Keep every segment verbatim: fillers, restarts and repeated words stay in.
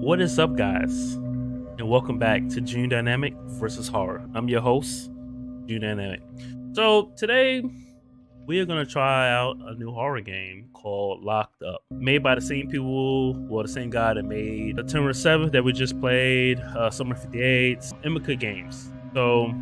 What is up, guys, and welcome back to Junior Dynamic versus Horror. I'm your host, Junior Dynamic. So today we are going to try out a new horror game called Locked Up, made by the same people, well, the same guy that made September seventh that we just played, uh, September Fifty Eight, Emika Games. So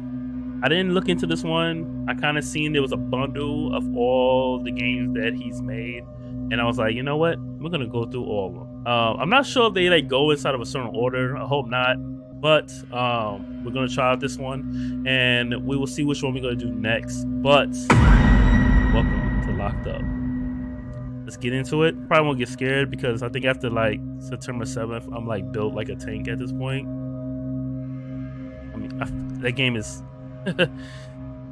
I didn't look into this one. I kind of seen there was a bundle of all the games that he's made, and I was like, you know what? We're going to go through all of them. Uh, I'm not sure if they like go inside of a certain order. I hope not. But um, we're going to try out this one, and we will see which one we're going to do next. But welcome to Locked Up. Let's get into it. Probably won't get scared because I think after like September seventh, I'm like built like a tank at this point. I mean, I, that game is...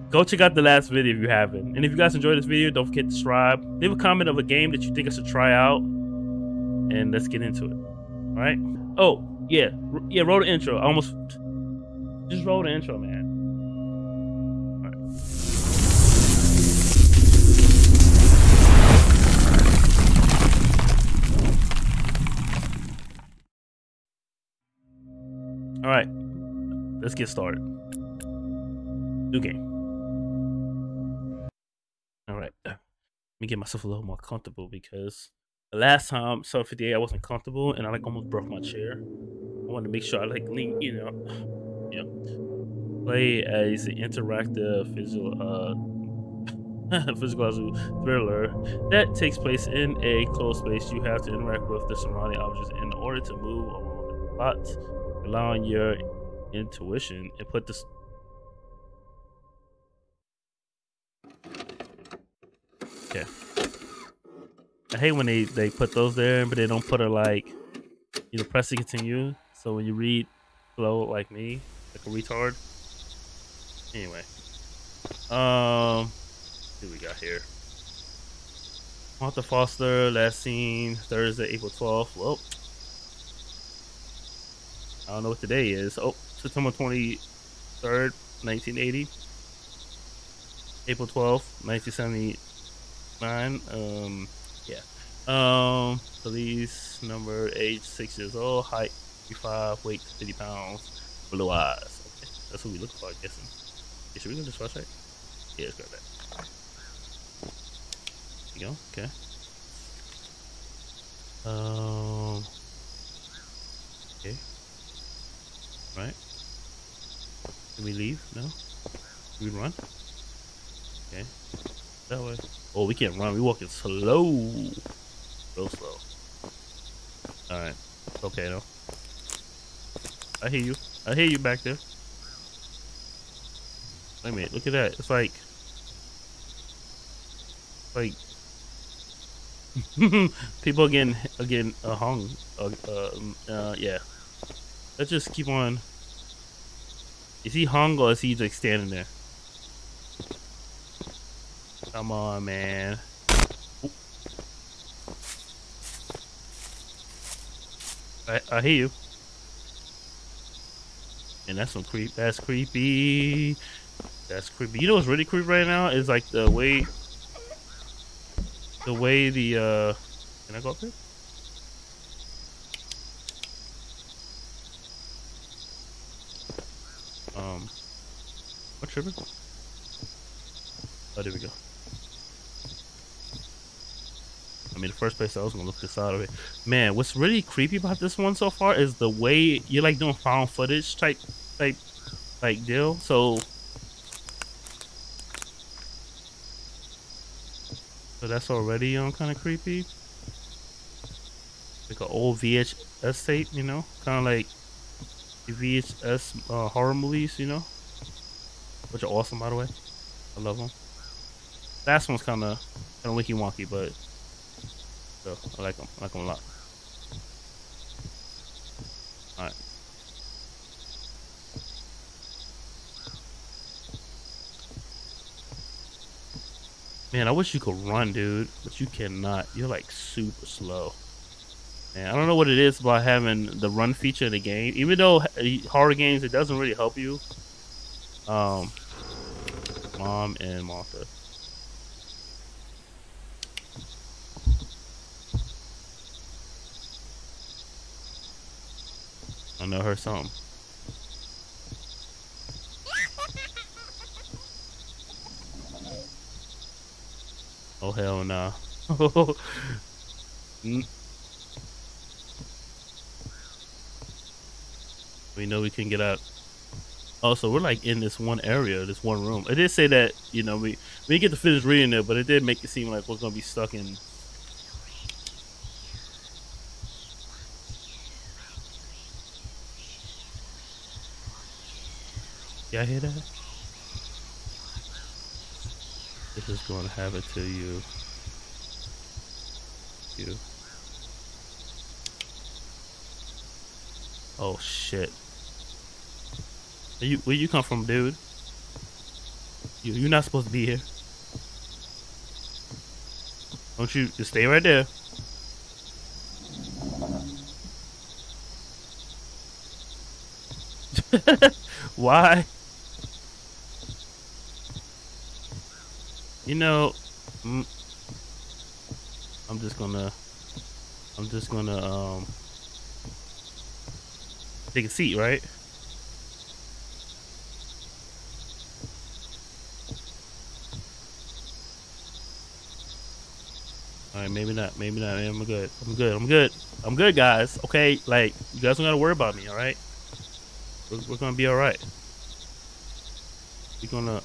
Go check out the last video if you haven't, and if you guys enjoyed this video, don't forget to subscribe, leave a comment of a game that you think I should try out, and let's get into it. All right. Oh yeah, yeah, roll the intro. I almost just roll the intro, man. All right. All right, let's get started. New game. All right, let me get myself a little more comfortable because the last time, so for the day, I wasn't comfortable and I like almost broke my chair. I wanted to make sure I like lean, you know, yeah. Play as an interactive physical, uh, physical thriller that takes place in a closed space. You have to interact with the surrounding objects in order to move along the plot, allowing your intuition and put this. Okay. I hate when they, they put those there, but they don't put it like, you know, press to continue. So when you read slow like me, like a retard. Anyway. Um, what do we got here? Martha Foster, last seen Thursday, April twelfth. Well, I don't know what today is. Oh, September twenty-third, nineteen eighty. April twelfth, nineteen seventy-nine. Um, yeah. Um, police number, age six years old, height fifty-five, weight fifty pounds, blue eyes. Okay, that's what we look for, I'm guessing. Yeah, should we go to this website? Yeah, let's grab that. There you go. Okay. Um. Okay. All right. Can we leave? No. Can we run? Okay, that way. Oh, we can't run. We walking slow, real slow. All right. Okay, though. I hear you. I hear you back there. Wait a minute. Look at that. It's like, like people are getting are getting uh, hung. Uh, uh, uh, yeah. Let's just keep on. Is he hung or is he like standing there? Come on, man. Ooh. I I hear you. And that's some creep. That's creepy. That's creepy. You know what's really creepy right now is like the way, the way the uh. Can I go up there? Um. What tripping? Oh, there we go. I mean, the first place I was gonna look this out of it, man. What's really creepy about this one so far is the way you're like doing found footage type, type, like deal. So, so that's already um kind of creepy. Like an old V H S tape, you know, kind of like the V H S uh, horror movies, you know, which are awesome, by the way. I love them. Last one's kind of kind of wonky wonky, but. So I like them. I like them a lot. All right. Man, I wish you could run, dude, but you cannot. You're like super slow. Man, I don't know what it is about having the run feature in the game. Even though horror games, it doesn't really help you. Um, Mom and Martha. I know her song. Oh hell no. Nah. We know we can get out. Also, we're like in this one area, this one room. It did say that, you know, we we didn't get to finish reading it, but it did make it seem like we're gonna be stuck in. Y'all hear that? This is gonna happen to you. You. Oh shit. Are you, where you come from, dude? You, you're not supposed to be here. Don't you just stay right there? Why? You know, I'm just gonna, I'm just gonna um take a seat, right? Alright, maybe not, maybe not, I'm good. I'm good, I'm good. I'm good, guys. Okay, like, you guys don't gotta worry about me, alright? We're, we're gonna be alright. We're gonna...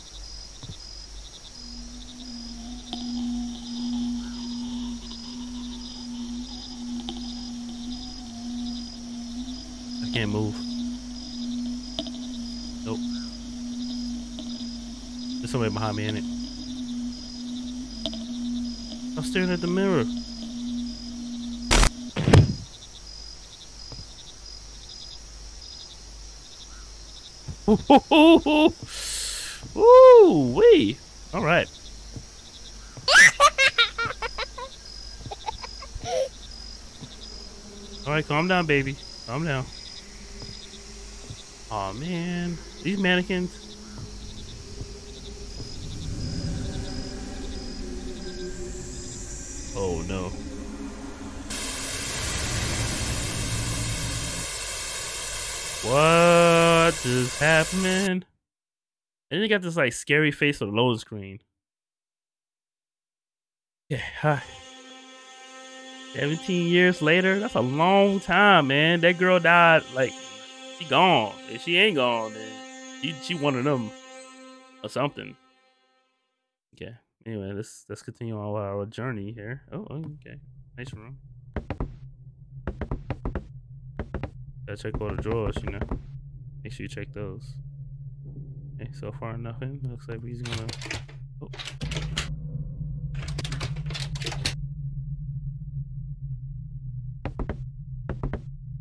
I can't move. Nope. There's somebody behind me, ain't it? I'm staring at the mirror. Ooh, ooh, ooh, ooh. Ooh wee. All right. All right, calm down, baby. Calm down. Aw, man. These mannequins. Oh no. What is happening? And they got this like scary face on the loading screen. Yeah, hi. seventeen years later, that's a long time, man. That girl died, like, she gone. If she ain't gone, then she, she one of them or something. Okay. Anyway, let's let's continue on our journey here. Oh, okay, nice room. Gotta check all the drawers, you know. Make sure you check those. Okay, so far nothing. Looks like he's gonna. Oh.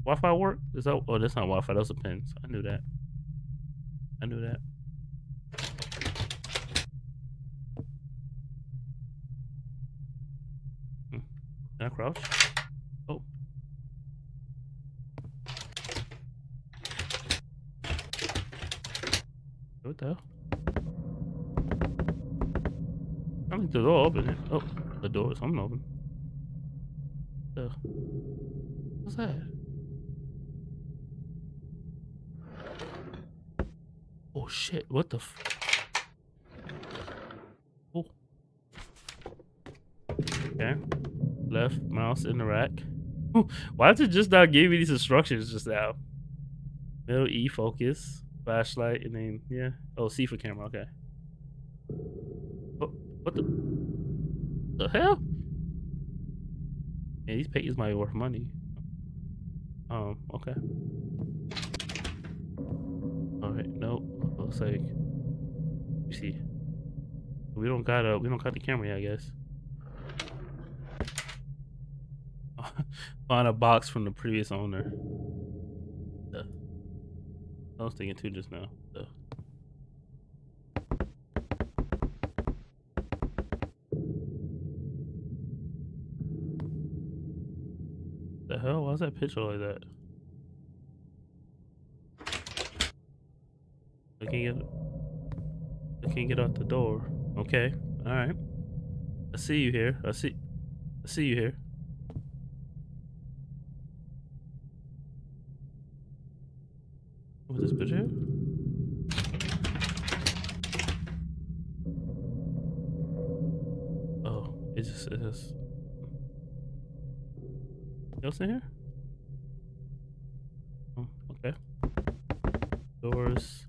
Wi-Fi work? Is that? Oh, that's not Wi-Fi. That's a pen. So I knew that. I knew that. Can I crouch? Oh. What the hell? I think the door open. Oh, the door is something open. What the? What's that? Oh shit, what the f- Oh. Okay. Left mouse in the rack. Why did it just not give me these instructions just now? Middle E, focus, flashlight, and then, yeah. Oh, C for camera, okay. Oh, what the, the hell? Man, these pages might be worth money. Um, okay. All right, nope, looks like, you see. We don't got a, we don't got the camera yet, I guess. Find a box from the previous owner. Duh. I was thinking too just now. Duh. The hell? Why is that picture like that? I can't get. I can't get out the door. Okay. All right. I see you here. I see. I see you here. What is this bitch here? Oh, it just it just else in here? Oh, okay. Doors.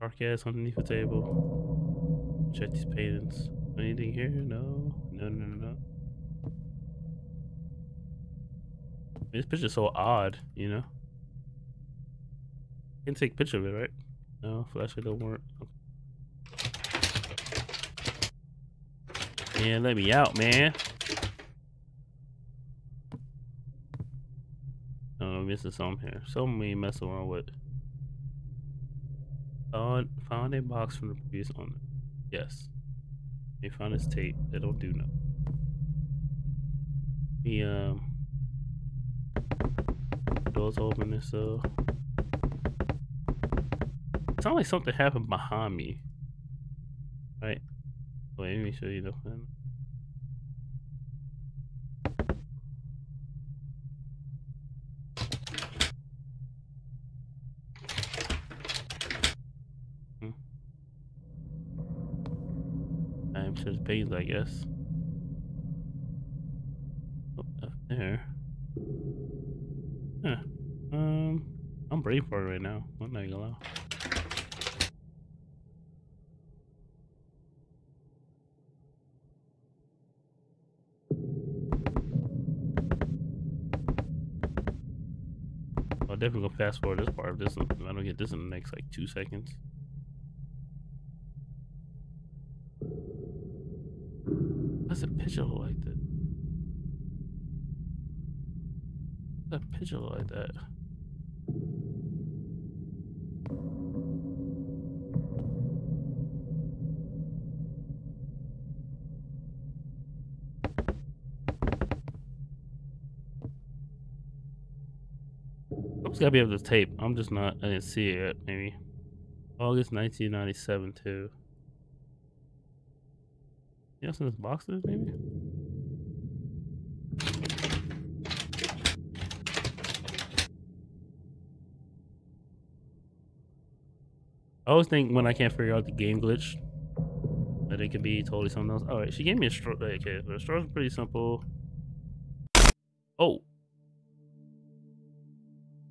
Dark ass underneath the table. Check these patents. Anything here? No. No, no, no, no. This picture's so odd, you know? Can't take a picture of it, right? No, flashlight don't work. Okay. Yeah, let me out, man. Oh, I'm missing something here. Something we mess around with. Found, found a box from the previous owner. Yes. They found this tape. They don't do nothing. We, um... doors open this so it's not like something happened behind me. Right? Wait, let me show you the thing. Hmm. I'm sure it's pains, I guess. Oh, up there. Huh. Um, I'm brave for it right now. I'm not gonna lie. I'll definitely go fast forward this part. If this, if I don't get this in the next like two seconds. That's a picture like that. A picture like that. I was gotta be able to tape. I'm just not. I didn't see it yet. Maybe August nineteen ninety-seven too. You know, in this box is maybe. I always think when I can't figure out the game glitch that it could be totally something else. Alright, she gave me a straw. Okay, so the straws are pretty simple. Oh.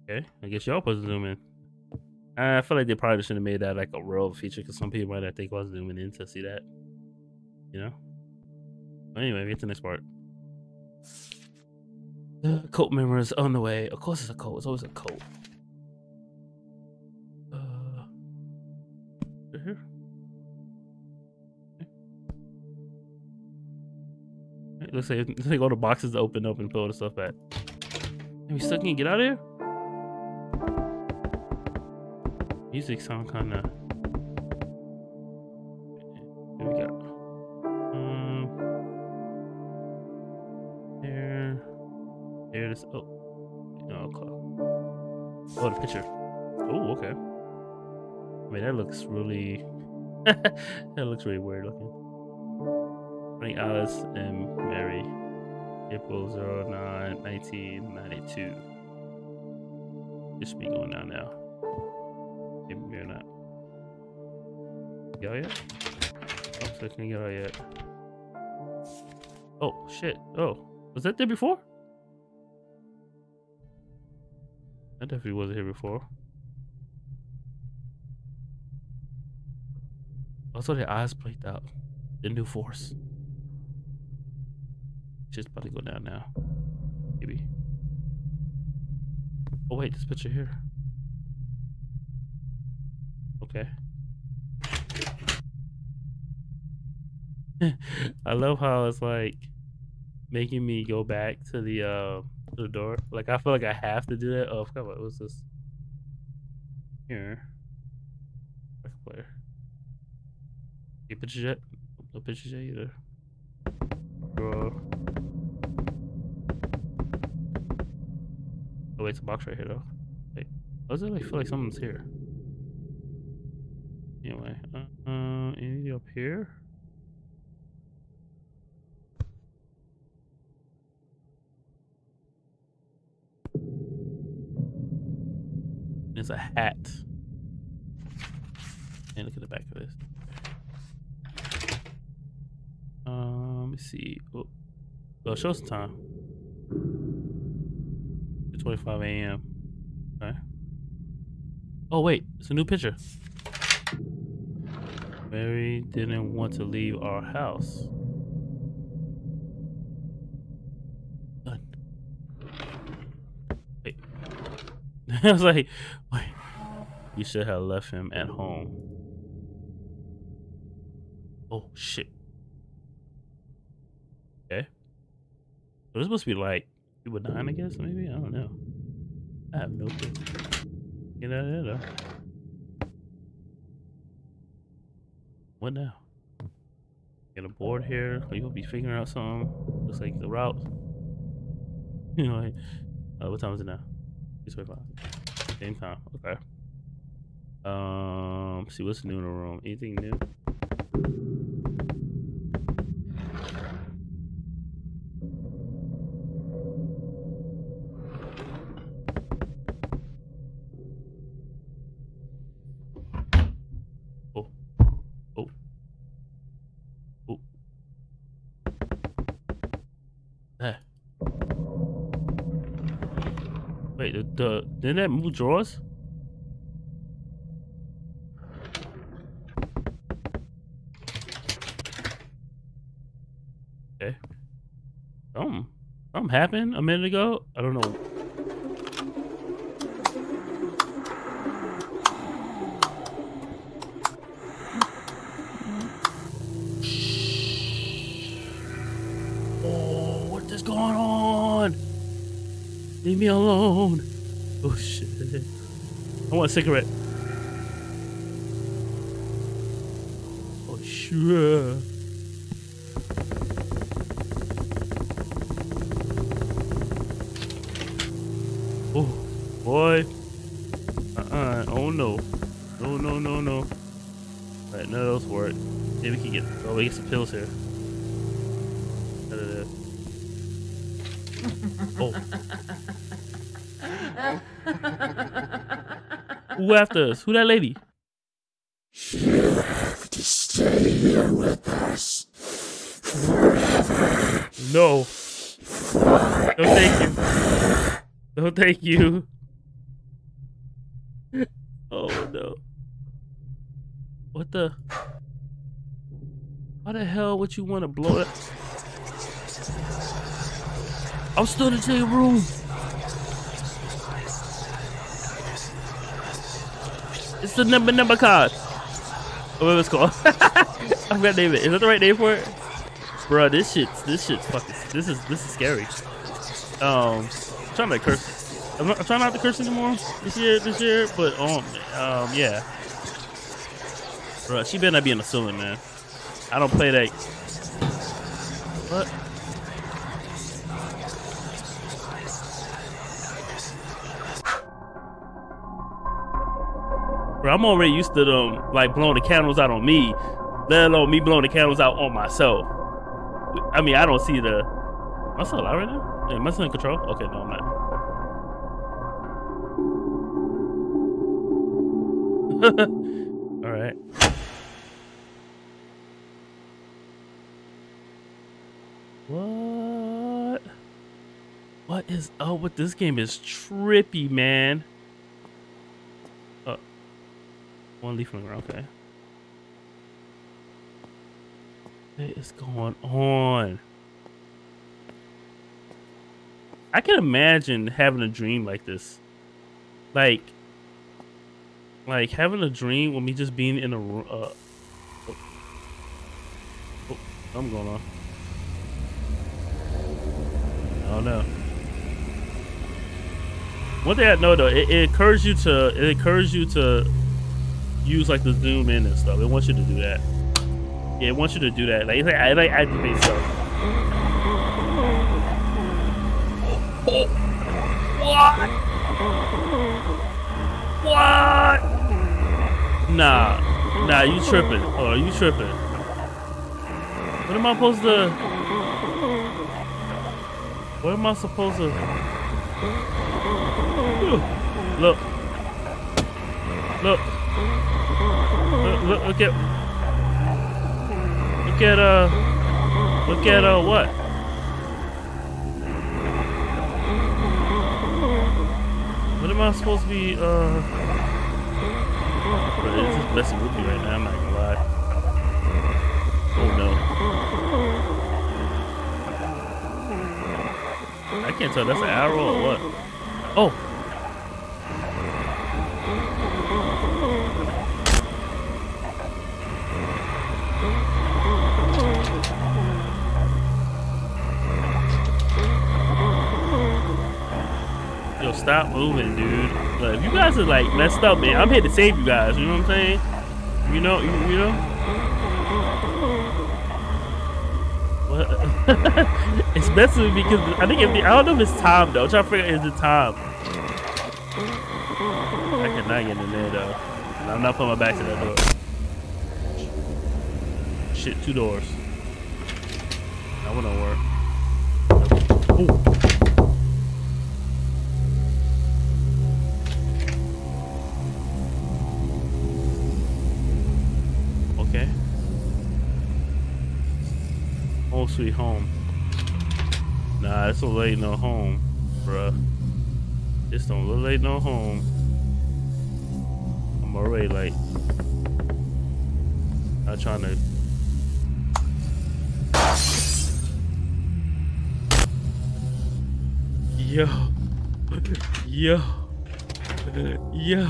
Okay, I guess y'all supposed to zoom in. I feel like they probably should have made that like a real feature because some people might not think I was zooming in to see that. You know? But anyway, we get to the next part. The cult member is on the way. Of course it's a cult. It's always a cult. Here. Okay. Right, looks like looks like all the boxes to open up and put all the stuff back. Are we still can get out of here? Music sound kind of. Here we go. Um. Here. Here this. Oh. No. Okay. Oh, the picture. Oh, okay. I mean, that looks really that looks really weird looking. Like Alice and Mary, April nine nineteen ninety-two. This should be going down now. Maybe we're not. Go yet? Oh, so can go yet? Oh shit! Oh, was that there before? That definitely wasn't here before. Also, their eyes played out. The new force. Shit's about to go down now. Maybe. Oh, wait, this picture here. Okay. I love how it's like making me go back to the, uh, to the door. Like, I feel like I have to do that. Oh, I forgot what was this. Here. Record player. Pictures yet? No pictures yet either. Bro. Oh wait, it's a box right here though. Wait, why does it like feel like someone's here? Anyway, uh, uh anything up here? It's a hat. And look at the back of this. Um, let me see. Oh, well, show some time. two twenty-five a m Okay. Oh wait, it's a new picture. Mary didn't want to leave our house. Done. Wait. I was like, wait. You should have left him at home. Oh shit. Okay. So this must be like people dying, I guess, maybe? I don't know. I have no clue. Get out of there though. What now? Get a board here. Are you gonna be figuring out something? Looks like the route. You know, like, uh, what time is it now? six twenty-five. Same time. Okay. Um, see what's new in the room. Anything new? Oh, oh, oh. There. Wait, the, the didn't that move drawers? Okay. Something, something happened a minute ago. I don't know. Oh, what is going on? Leave me alone. Oh shit. I want a cigarette. Oh sure. Oh, boy. Uh-uh. Oh, no. No, no, no, no. All right, none of those work. Maybe we can get... Oh, we get some pills here. Out of there. Oh. Who after us? Who that lady? You have to stay here with us forever. No. Forever. No, thank you. No, thank you. Oh no. What the? Why the hell would you want to blow it? I'm still in the jail room. It's the number number card. Oh, whatever it's called. I forgot to name it. Is that the right name for it? Bruh, this shit's this shit's fucking. This is this is scary. Um. I'm trying to curse. I'm, not, I'm trying not to curse anymore this year, this year, but um, um yeah. Bruh, she better not be in the ceiling, man. I don't play that. What? Bruh, I'm already used to them, like, blowing the candles out on me, let alone me blowing the candles out on myself. I mean, I don't see the... I'm still alive right now? Hey, am I still in control? Okay, no, I'm not. All right. What? What is up with this game? Is trippy, man. Oh, one leaf from the ground. Okay. What is going on? I can imagine having a dream like this. Like, like having a dream with me just being in a room. Uh, oh, oh, something going on. I don't know. One thing I know though, it, it encourages you to, it encourages you to use like the zoom in and stuff. It wants you to do that. Yeah, it wants you to do that. Like, like I like activate stuff. Oh. What? What? Nah, nah, you tripping? Oh, you tripping? What am I supposed to? What am I supposed to? Look, Look. Look, look, look at... Look at, uh... Look at, uh, what? What am I supposed to be, uh... It's just messing with me right now, I'm not gonna lie. Oh, no. I can't tell, that's an arrow or what? Oh! Stop moving, dude. Like, if you guys are like messed up, man, I'm here to save you guys. You know what I'm saying? You know, you, you know. What? It's messing with me because I think if the, I don't know if it's time though. I'm trying to figure out if it's time. I cannot get in there though. And I'm not putting my back to that door. Shit, two doors. That wouldn't work. Ooh. Sweet home. Nah, this don't lay no home, bruh. This don't look like no home. I'm already like not trying to. Yo, yo, yo.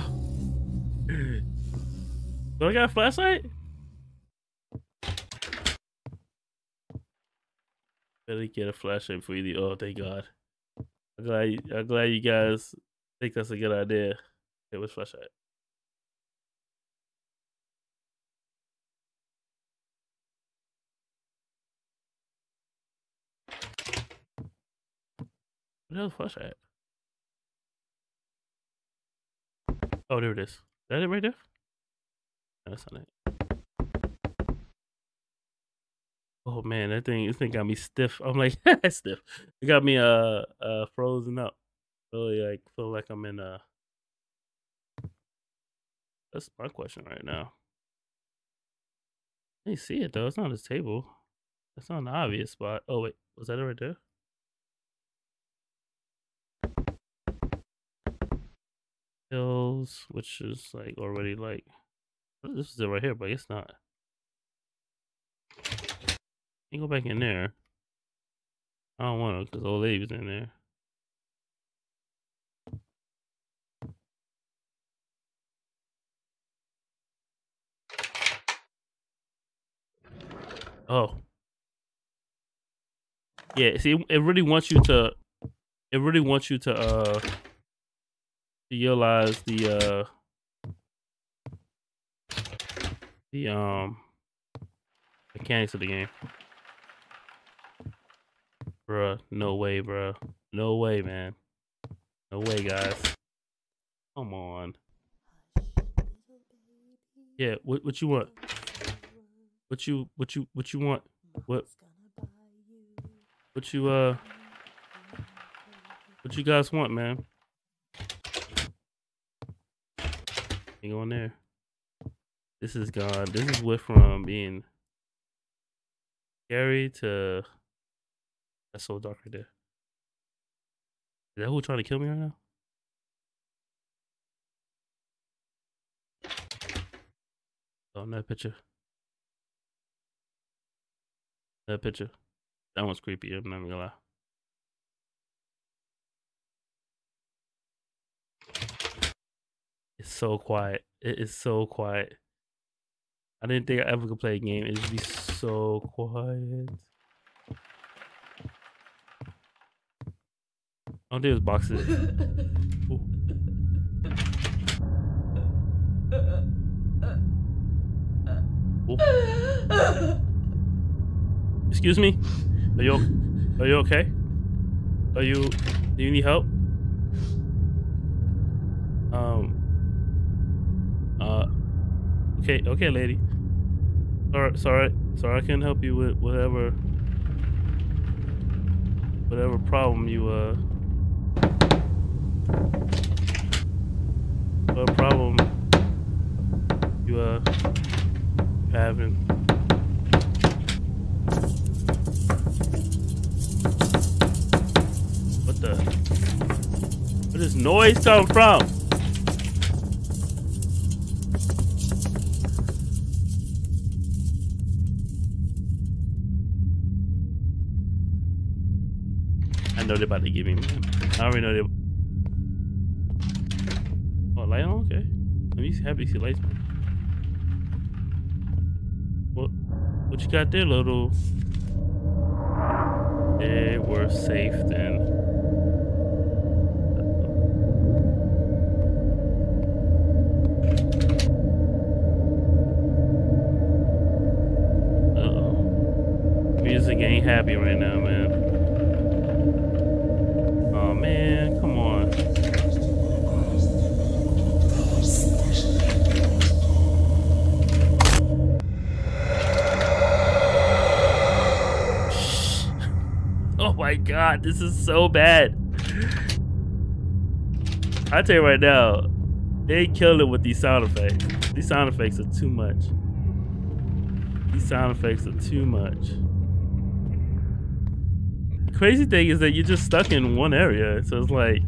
Do I got a flashlight? Better get a flashlight before you leave. Oh, thank God. I'm glad, you, I'm glad you guys think that's a good idea. Hey, what's flashlight? What else flashlight? Oh, there it is. Is that it right there? No, that's not it. Oh man, that thing, this thing got me stiff. I'm like, stiff. It got me uh uh frozen up. Really like feel like I'm in a. That's my question right now. I didn't see it though. It's not on this table. That's not an obvious spot. Oh wait, was that it right there? Pills, which is like already like this is it right here, but it's not. You can go back in there. I don't want to because old lady's in there. Oh. Yeah, see, it really wants you to, it really wants you to, uh, to realize the, uh, the, um, mechanics of the game. Bruh, no way, bruh. No way, man. No way, guys. Come on. Yeah, what what you want? What you what you what you want? What What you uh What you guys want, man? Hang on there. This is gone. This is what from being scary to that's so dark right there. Is that who trying to kill me right now? Oh, that picture. That picture. That one's creepy, I'm not gonna lie. It's so quiet. It is so quiet. I didn't think I ever could play a game. It'd be so quiet. I don't think it was boxes. Ooh. Ooh. Excuse me? Are you are you okay? Are you do you need help? Um Uh Okay, okay lady. Alright, sorry, sorry I can't help you with whatever whatever problem you uh What problem you uh having. What the? Where does noise come from? I know they're about to give me. I already know they. Light on? Okay. I'm happy to see lights. What, what you got there, little? They were safe then. Uh-oh. Music ain't happy right now, man. Oh, man. Come on. My God, this is so bad. I tell you right now, they killed it with these sound effects. These sound effects are too much. These sound effects are too much. The crazy thing is that you're just stuck in one area, so it's like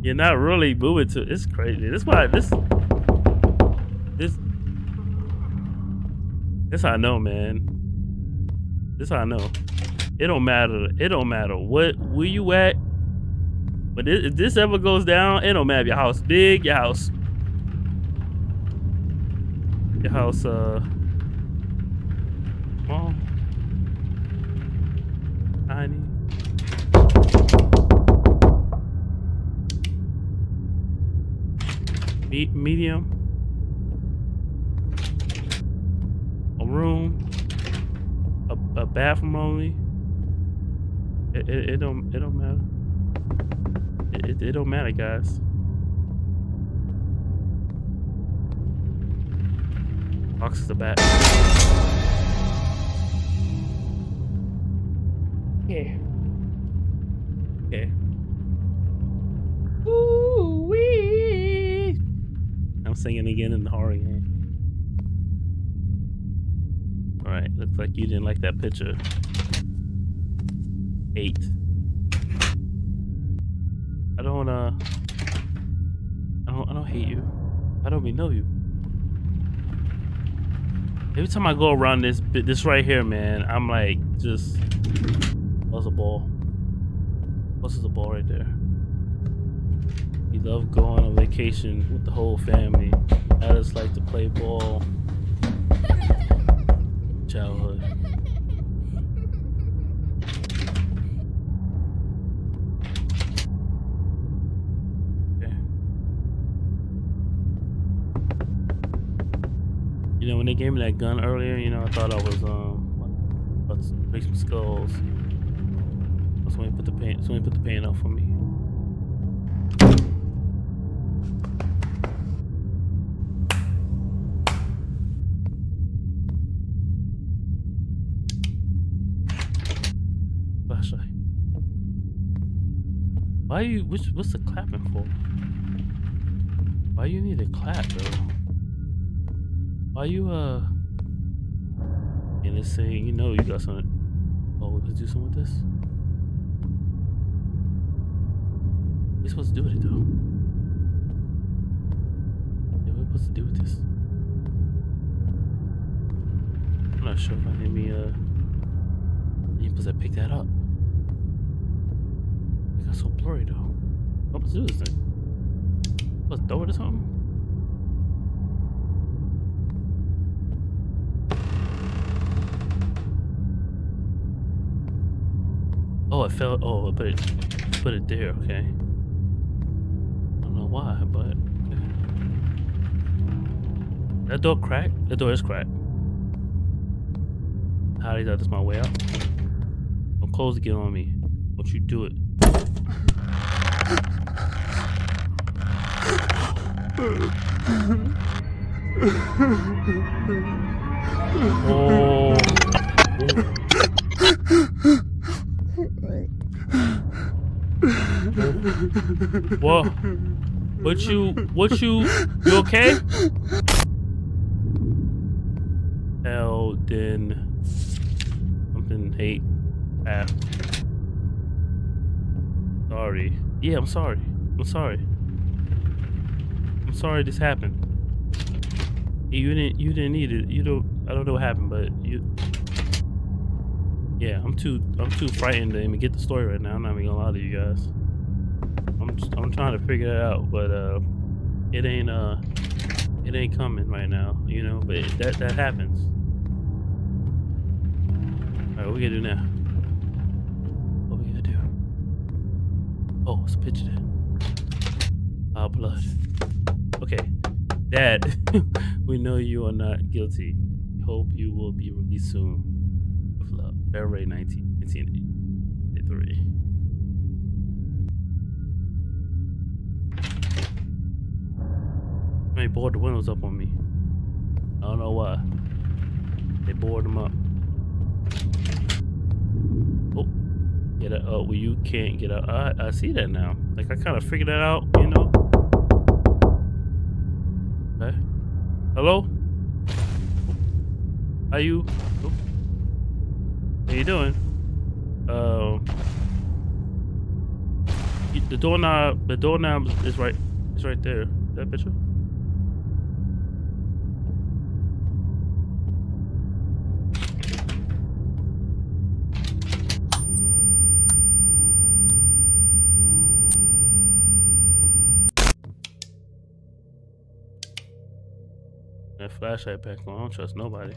you're not really moving to. It's crazy. That's why this. This. This I know, man. This I know. It don't matter. It don't matter what where you at. But this, if this ever goes down, it don't matter. Your house big, your house, your house uh, small, tiny. Me medium, a room, a, a bathroom only. It, it, it don't it don't matter. It, it, it don't matter, guys. Box is the back. Yeah. Yeah. Ooh wee. I'm singing again in the horror game. All right. Looks like you didn't like that picture. Eight. I don't uh I don't I don't hate you. I don't even know you. Every time I go around this this right here, man, I'm like just what's a ball? What's a ball right there? We love going on vacation with the whole family. I just like to play ball. Childhood. You know, when they gave me that gun earlier, you know, I thought I was, um, about to break some skulls. Somebody put the paint, somebody put the paint up for me. Flashlight. Why you, which, what's the clapping for? Why you need to clap, though? Why you uh in this thing, you know you got something. Oh, we could do something with this? What are we supposed to do with it though? Yeah, what are we supposed to do with this? I'm not sure if I need me uh you're supposed to pick that up. It got so blurry though. What am I supposed to do with this thing? Let's throw it or something? Oh, it fell. Oh, I put it, put it there. Okay. I don't know why, but okay. That door cracked. That door is cracked. How did I? That's my way out. Don't close again on me. Don't you do it. Oh. Oh. Whoa. What you, what you, you okay? Elden something hate app. Sorry. Yeah, I'm sorry. I'm sorry. I'm sorry this happened. You didn't. You didn't need it. You don't. I don't know what happened, but you. Yeah, I'm too. I'm too frightened to even get the story right now. I'm not even gonna lie to you guys. I'm. Just, I'm trying to figure it out, but uh, it ain't uh, it ain't coming right now. You know, but it, that that happens. All right, what we gonna do now? What we gonna do? Oh, it's a picture there. Our blood. Okay, Dad, we know you are not guilty. We hope you will be released soon. With love, February nineteenth, nineteen eighty-three. They bored the windows up on me. I don't know why. They bored them up. Oh, get out. Oh, well, you can't get out. I, I see that now. Like, I kind of figured that out, you know? Okay. Hello? Are you? Oh. How you doing? Um. Uh, the doorknob. The doorknob is right. It's right there. That picture. That flashlight back on. I don't trust nobody.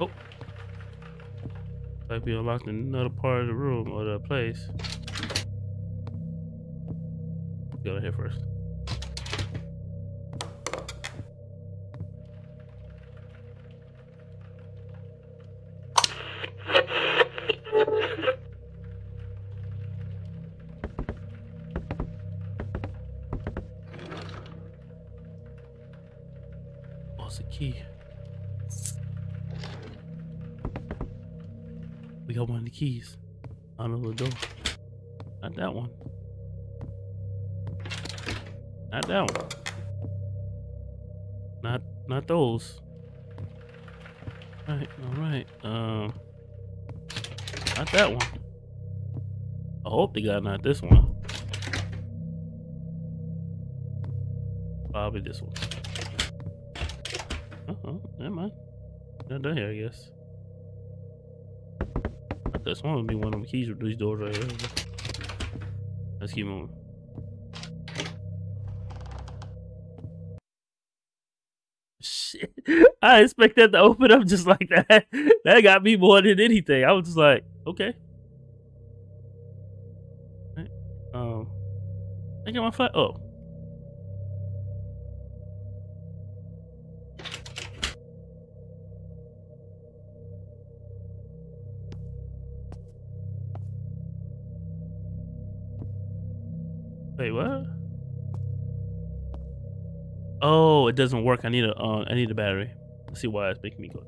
Oh, might be unlocked in another part of the room or the place. Let's go in here first. Keys on the little door. Not that one. Not that one. Not not those. Alright, alright. Um not that one. I hope they got not this one. Probably this one. Uh oh, never mind. Not done here, I guess. That's one would be one of them keys with these doors right here. Let's keep moving. Shit. I expect that to open up just like that. That got me more than anything. I was just like, okay. Right. Um I got my flat oh. Wait, what? Oh, it doesn't work. I need a, uh, I need a battery. Let's see why it's making me go.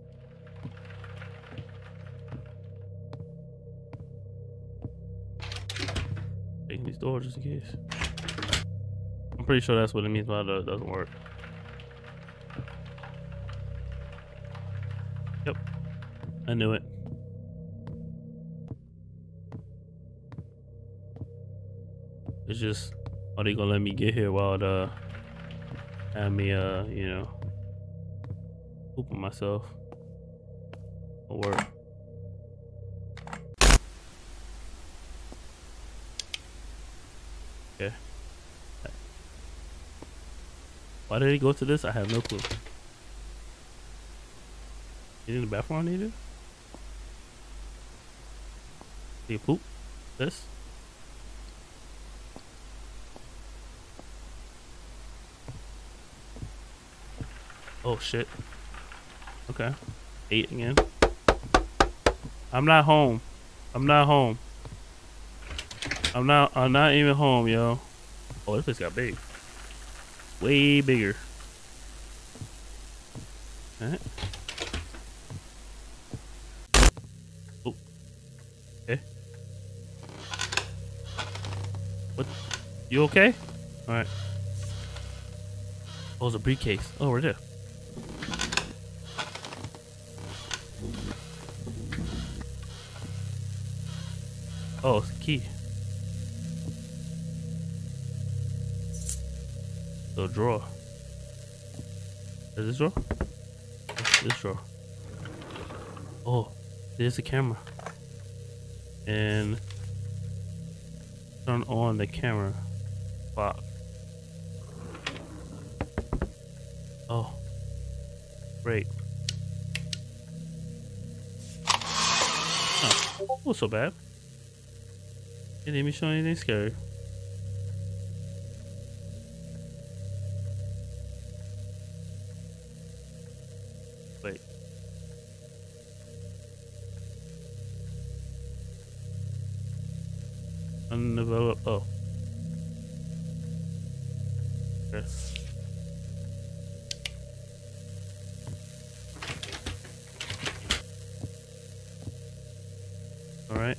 Taking these doors just in case. I'm pretty sure that's what it means by the, it doesn't work. Yep, I knew it. It's just, are they gonna let me get here while uh have me uh you know pooping myself or work? Okay. Why did he go to this? I have no clue. You need the bathroom needed? Do you poop? This? Oh shit. Okay. Eight again. I'm not home. I'm not home. I'm not I'm not even home, yo. Oh, this place got big. Way bigger. Alright. Oh. Okay. What You okay? All right. Oh, it's a briefcase. Oh, we're there. Oh, it's a key. The drawer. Is this drawer? What's this drawer? Oh, there's the camera. And turn on the camera. Wow. Oh, great. Oh, what's so bad? It didn't even show anything scary. Wait. Undeveloped. Oh. Okay. All right.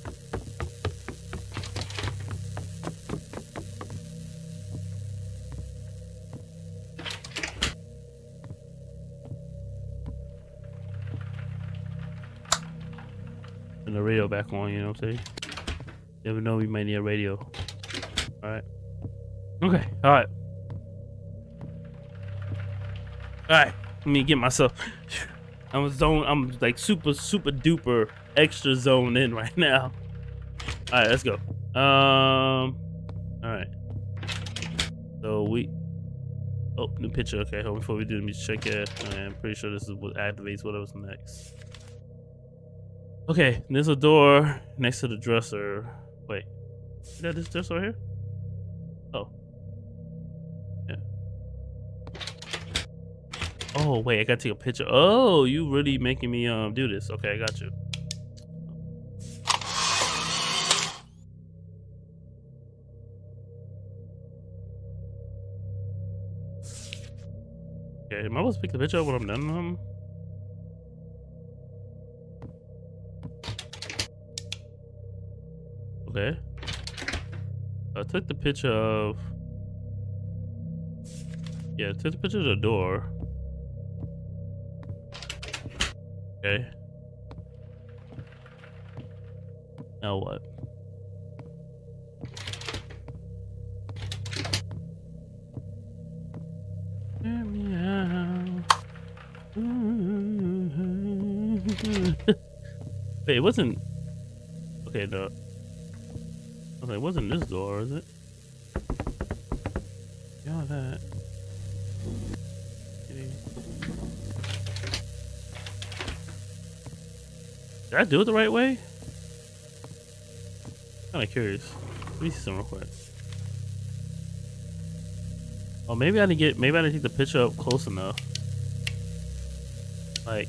And the radio back on, you know what I'm saying? You never know, we might need a radio. All right. Okay. All right. All right. Let me get myself. I was zoned. I'm like super, super duper extra zoned in right now. All right, let's go. Um, all right. So we. Oh, new picture. Okay, hold on. Before we do, let me check it. Okay, I'm pretty sure this is what activates whatever's next. Okay, there's a door next to the dresser. Wait, is that this dresser right here? Oh. Oh wait, I gotta take a picture. Oh, you really making me um do this. Okay, I got you. Okay, am I supposed to pick the picture up when I'm done? Um, okay. I took the picture of. Yeah, I took the picture of the door. Okay. Now what? Wait, it wasn't. Okay, no. Okay, it wasn't this door, is it? Yeah, that. Did I do it the right way? Kinda curious. Let me see some real quick. Oh, maybe I didn't get. Maybe I didn't take the picture up close enough. Like.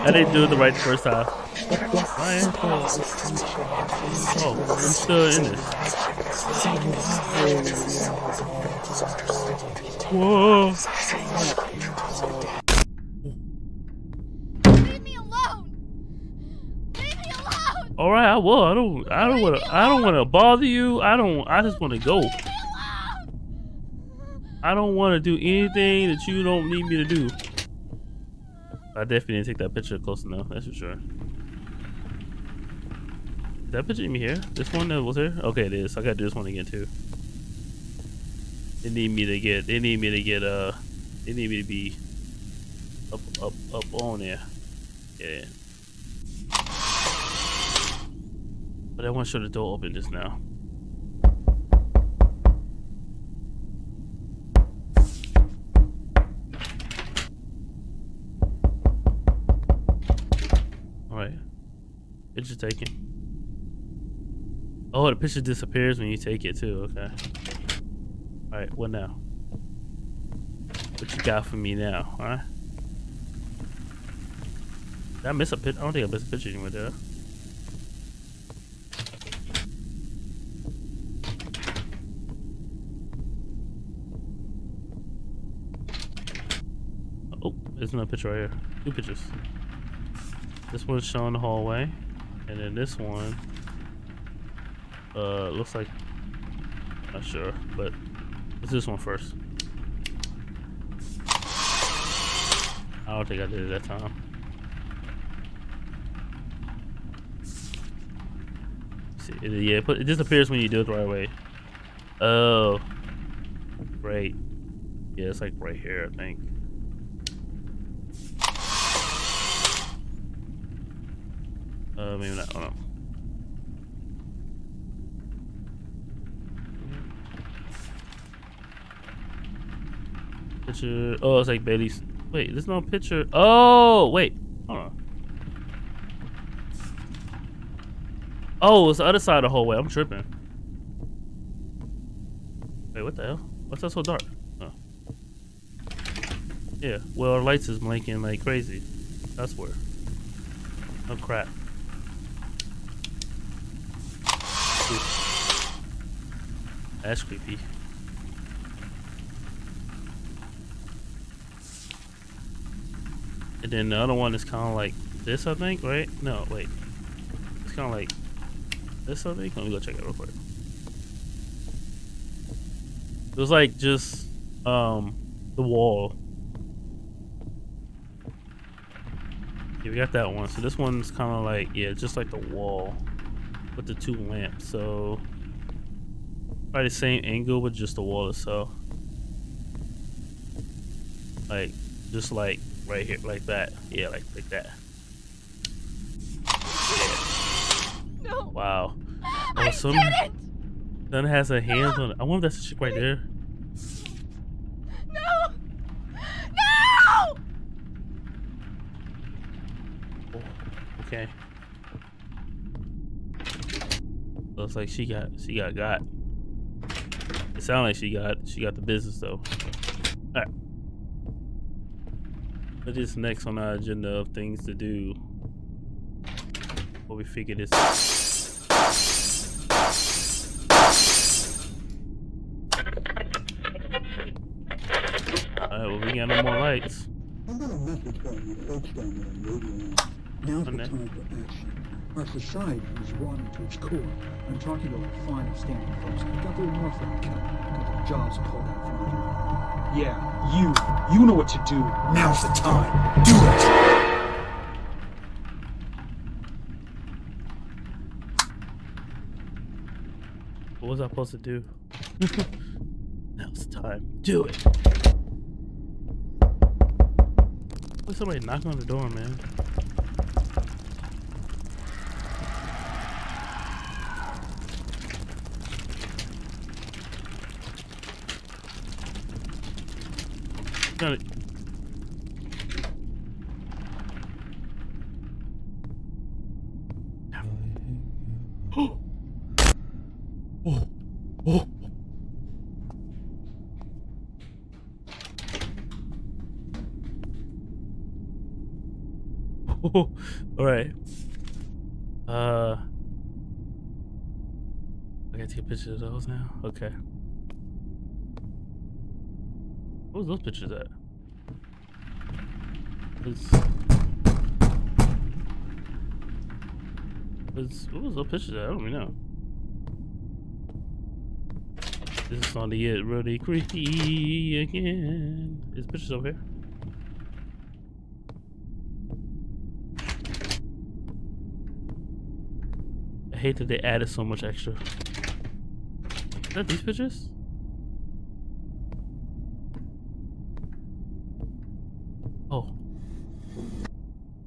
I didn't do it the right first time. Right. Oh, I'm still in it. Whoa. Leave me alone. Leave me alone. All right, I will. I don't. I don't want to. I don't want to bother you. I don't. I just want to go. I don't want to do anything that you don't need me to do. I definitely didn't take that picture close enough, that's for sure. Is that picture in here? This one that was here? Okay, it is. I gotta do this one again too. They need me to get, they need me to get, uh, they need me to be up, up, up on there. Yeah. But I want to show the door open just now. Picture taken. Oh, the picture disappears when you take it too. Okay. All right. What now? What you got for me now? All right. Did I miss a picture? I don't think I missed a picture anywhere there. There's no picture right here. Two pictures. This one's showing the hallway, and then this one uh, looks like, not sure, but let's do this one first. I don't think I did it that time. See, it, yeah, it disappears when you do it the right way. Oh, great. Yeah, it's like right here, I think. Uh, maybe not. Oh no. Picture. Oh, it's like Bailey's. Wait, there's no picture. Oh, wait. Hold on. Oh, it's the other side of the hallway. I'm tripping. Wait, what the hell? What's that so dark? Oh. Yeah. Well, our lights is blinking like crazy. That's where. Oh crap. That's creepy. And then the other one is kind of like this, I think, right? No, wait. It's kind of like this, I think. Let me go check it real quick. It was like just um, the wall. Yeah, we got that one. So this one's kind of like, yeah, just like the wall with the two lamps. So probably the same angle with just the wall itself. Like, just like right here, like that. Yeah, like like that. Yeah. No. Wow. Awesome. I did it! Then it has a hand no. on it. I wonder if that's the chick right there. No. No. Oh, okay. Looks like she got she got got. It sounded like she got she got the business though. All right. What is next on our agenda of things to do? Before we figure this out. Alright, well, we got no more lights. I'm gonna make it by you folks down there in Radio Now. Now's the time for action. Our society is rotten to its core. I'm talking about the fine standing folks. Got their North End cut. Got their jobs pulled out from under them. Yeah, you. You know what to do. Now's the time. Do it. What was I supposed to do? Now's the time. Do it. Why is somebody knocking on the door, man? Got it. Oh. Oh. Oh. All right. Uh, I gotta take pictures of those now. Okay. What was those pictures at? It's, it's, what was those pictures at? I don't even know. This is starting to get really creepy again. There's pictures over here. I hate that they added so much extra. Is that these pictures?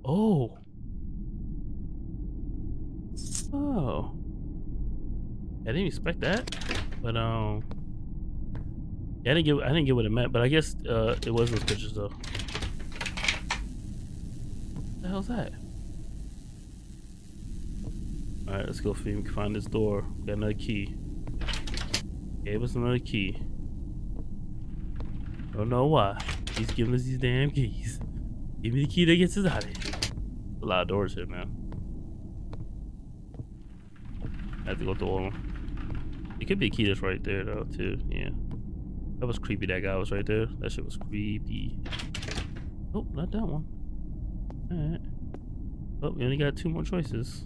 Oh. Oh. I didn't expect that. But um yeah, I didn't get I didn't get what it meant, but I guess uh it was those pictures though. What the hell's that? Alright, let's go see if we can find this door. We got another key. Gave us another key. Don't know why. He's giving us these damn keys. Give me the key that gets us out of here. A lot of doors here, man. I have to go through all of them. It could be a key that's right there, though, too. Yeah. That was creepy, that guy was right there. That shit was creepy. Nope, oh, not that one. Alright. Oh, we only got two more choices.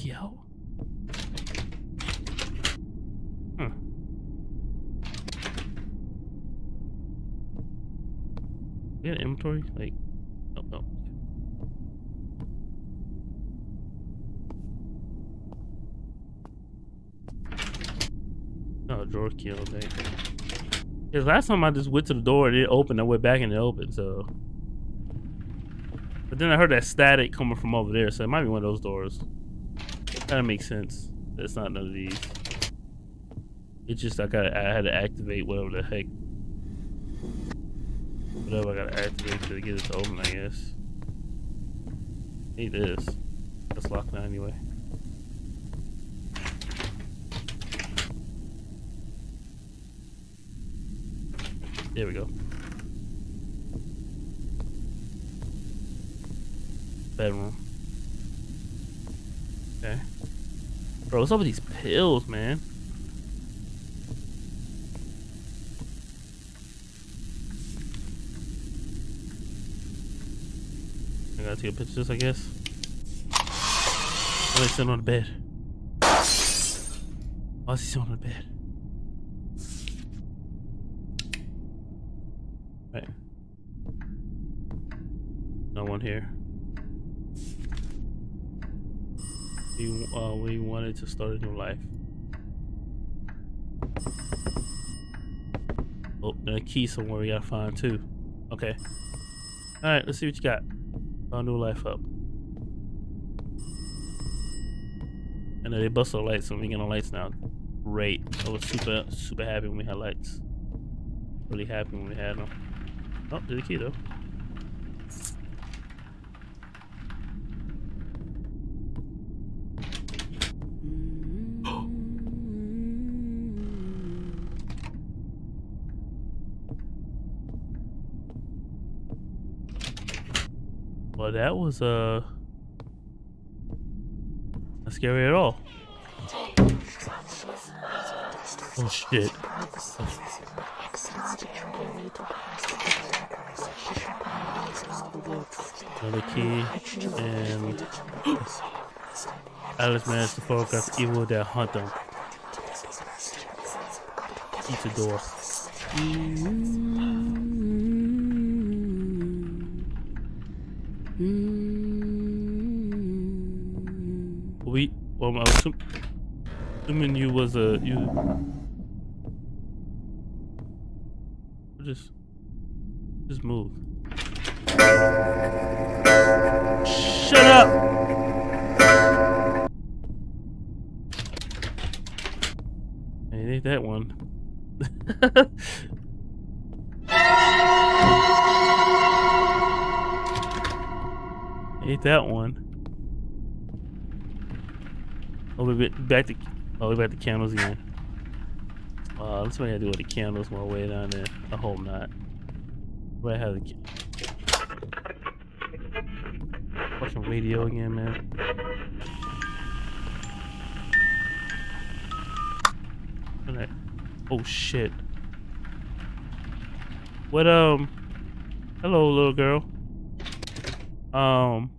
Yo. Huh. We got inventory? Like, oh, no. Oh, drawer key, okay. Because last time I just went to the door and it opened, I went back and it opened, so. But then I heard that static coming from over there, so it might be one of those doors. That makes sense. That's not none of these. It's just I gotta I had to activate whatever the heck. Whatever I gotta activate to get it to open, I guess. Hey, this. That's locked now anyway. There we go. Bedroom. Okay. Bro, what's up with these pills, man? I gotta take a picture of this, I guess. Oh, he's sitting on the bed. Oh, he's sitting on the bed. Right. No one here. You, uh, we wanted to start a new life. Oh, there's a key somewhere we gotta find too. Okay. Alright, let's see what you got. Found new life up. And then they busted the lights, so we get the lights now. Great. I was super, super happy when we had lights. Really happy when we had them. Oh, there's a key though. Well, that was uh not scary at all. Oh shit. Another key and Alice managed to focus evil that hunt them. Keep the door. We, well, I was assuming you was a uh, you. Just, just move. Shut up! It ain't that one. Ain't that one. Oh, we're back to oh, we're back to candles again. Uh, let's see what I gotta do with the candles while way down there. I hope not. But I have the fucking radio again, man. Alright. Oh shit. What um? Hello, little girl. Um.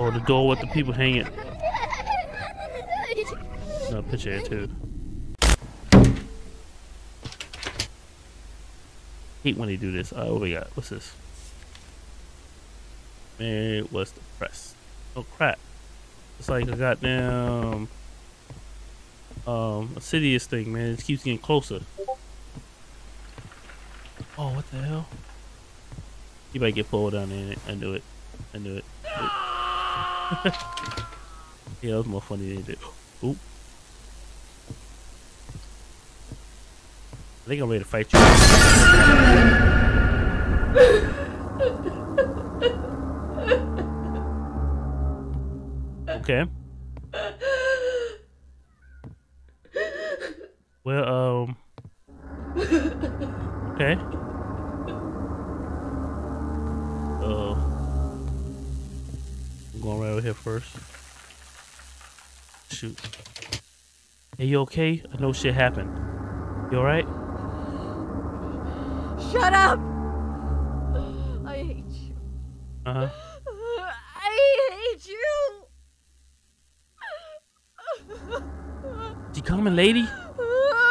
Oh, the door with the people hanging. No, picture here too. Hate when they do this. Oh, what we got? What's this? Mary was depressed. Oh crap! It's like a goddamn um insidious thing, man. It keeps getting closer. Oh, what the hell? You might get pulled down in it. I knew it. I knew it. Yeah, that was more funny than it. Oop. I think I'm ready to fight you. Okay. Well, um. Okay. going right over here first. Shoot. Hey, you okay? I know shit happened. You alright? Shut up! I hate you. Uh-huh. I hate you! She coming, lady?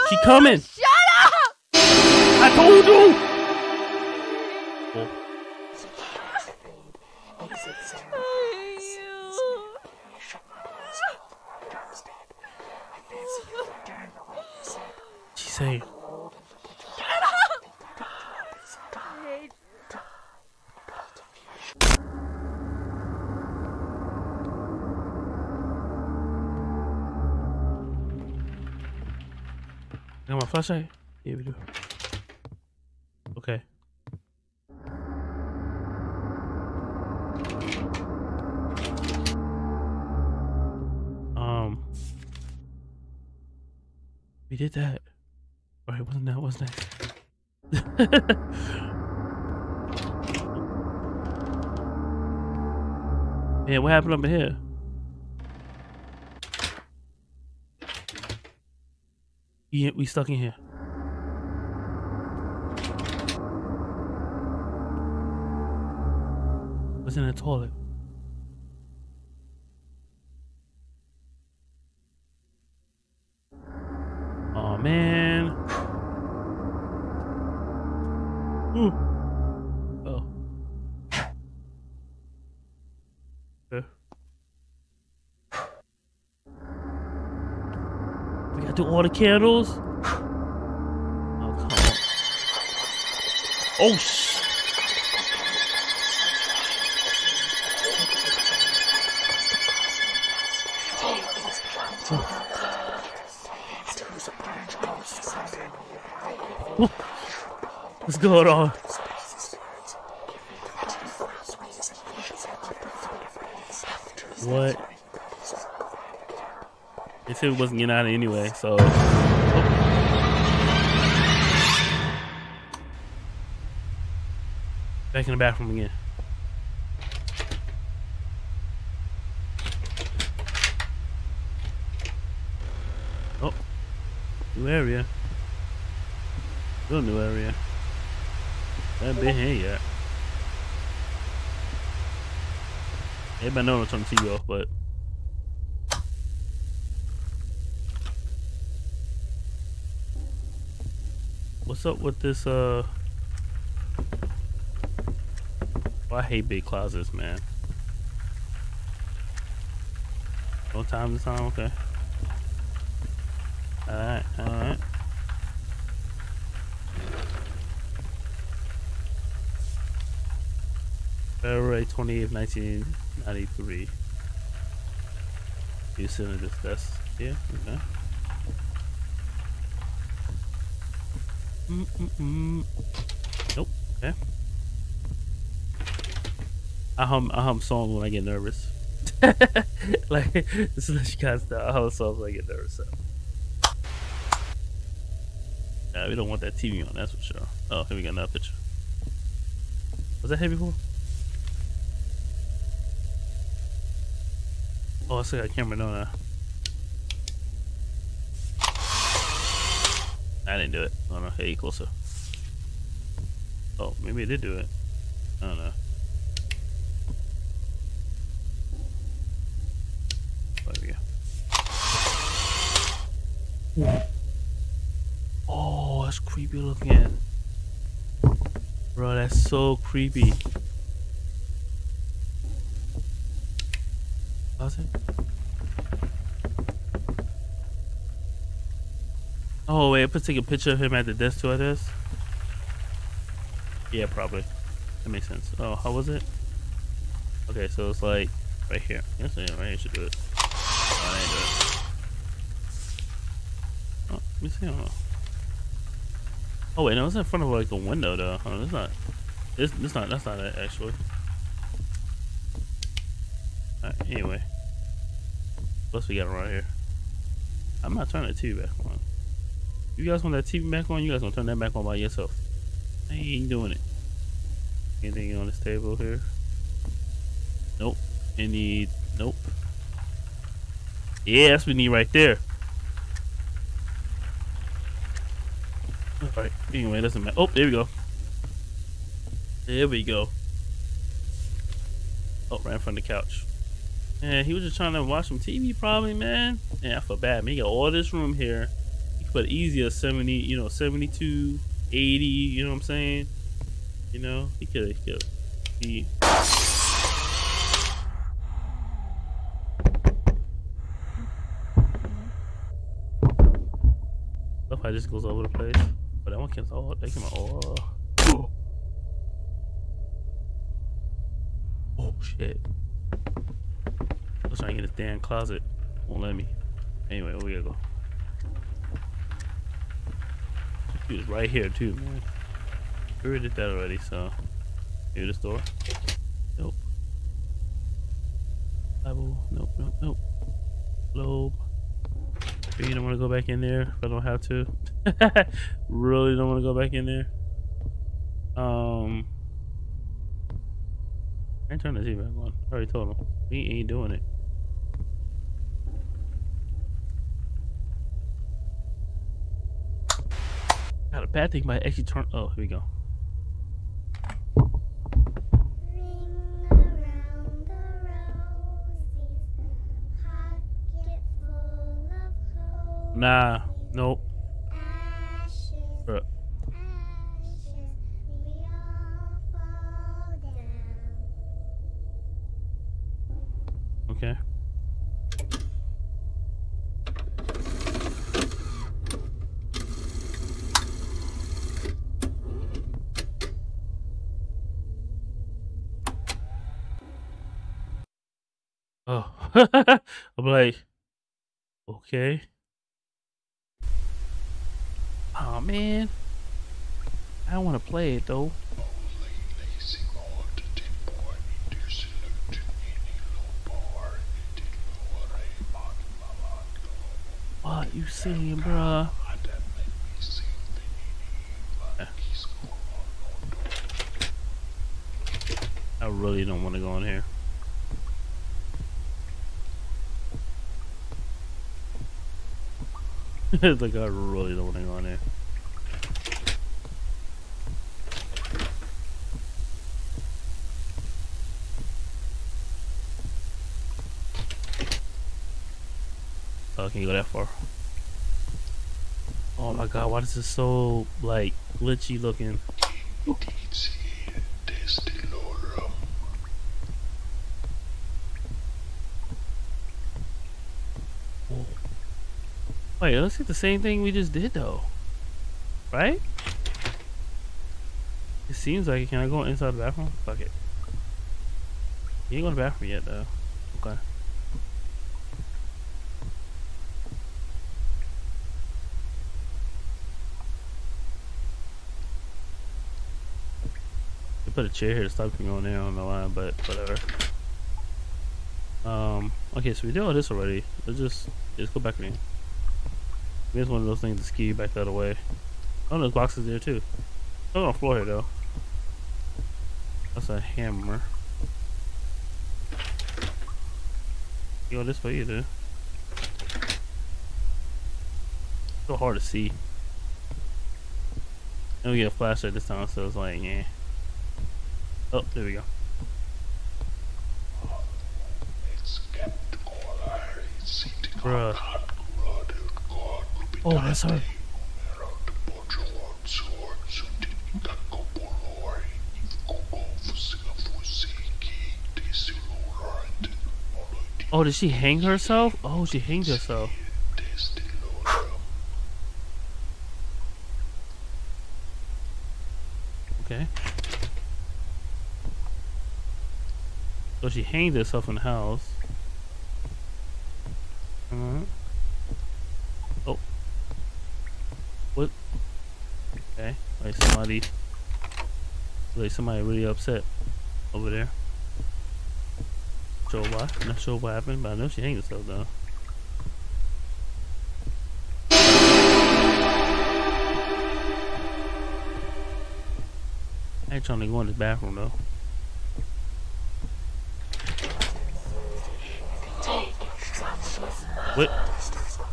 She coming! Shut up! I told you! Oh. Say, got my flashlight? Yeah, we do. Okay. Um, we did that. Alright, wasn't that what's next? Yeah, what happened up in here? Yeah, we stuck in here. What's in the toilet? Oh man. Ooh. Oh. Okay. We gotta do all the candles. Oh come on. Oh sh. Oh. What's going on? What? This shit wasn't getting out of anyway, so. Oh. Back in the bathroom again. Oh. New area. Still new area. I've been here yet. Everybody knows I'm turning the T V off, but what's up with this? Uh, oh, I hate big closets, man. No time this time, okay. All right, all right. February twenty-eighth, nineteen ninety-three. You sitting at this desk? Yeah, okay. Mm mm mm. Nope, okay. I hum, I hum songs when I get nervous. Like, this is you guys know, I hum songs when I get nervous. So. Yeah, we don't want that T V on, that's for sure. Oh, here we got another picture. Was that here before? Oh, I still got a camera, don't I? I didn't do it. Oh no, hey, closer. Oh, maybe I did do it. I don't know. There we go. Oh, that's creepy looking. Bro, that's so creepy. Oh wait, I put take a picture of him at the desk too, I guess. Yeah, probably. That makes sense. Oh, how was it? Okay, so it's like right here. Yes, yeah, right here should do it. Oh, I ain't do it. Oh, let me see. Oh, oh wait, no, it's in front of like a window though. Oh, it's not. It's, it's not. That's not it actually. All right, anyway. What else we got around here? I'm not turning the T V back on. You guys want that T V back on? You guys gonna turn that back on by yourself. I ain't doing it. Anything on this table here? Nope. any... Nope. Yeah, that's what we need right there. Alright, anyway, it doesn't matter. Oh, there we go. There we go. Oh, right in front of the couch. Man, he was just trying to watch some T V probably, man. Yeah, I feel bad, man. He got all this room here. He could put easier seventy, you know, seventy-two, eighty, you know what I'm saying? You know, he could he could be... I just goes over the place, but that one came out. They came out. Oh. Oh. Oh shit! I was trying to get this damn closet. Won't let me. Anyway, where we gotta go? Dude, it's right here too, man. We already did that already, so maybe this door. Nope. Bible. Nope. Nope. Nope. Globe. You don't want to go back in there if I don't have to. Really don't want to go back in there. Um, I ain't turning the T V back on. I already told him. We ain't doing it. Got a bad thing might actually turn. Oh, here we go. Nah, nope. Ashes, ashes, we all fall down. Okay. Oh, I'm like, okay. Aw, oh, man, I don't want to play it though. What you saying, bruh? I really don't want to go in here. It's like I really don't want to go in there. Oh, can you go that far? Oh my god, why is this so like glitchy looking? Ooh. Wait, it looks like the same thing we just did though. Right? It seems like it. Can I go inside the bathroom? Fuck it. You ain't going to the bathroom yet though. Okay. They put a chair here to stop me going there on the line, but whatever. Um, okay, so we did all this already. Let's just let's go back in. It's one of those things to ski back the other way. Oh, there's boxes there too. Oh, on the floor here though. That's a hammer. You go this way either. So hard to see. And we get a flashlight this time, so it's like, yeah. Oh, there we go. Bruh. Oh, that's her. Oh, did she hang herself? Oh, she hanged herself. Okay. So she hanged herself in the house. Uh-huh. What? Okay, like somebody, like somebody really upset over there. Not sure why? Not sure what happened, but I know she hanged herself though. I ain't trying to go in this bathroom though. Wait.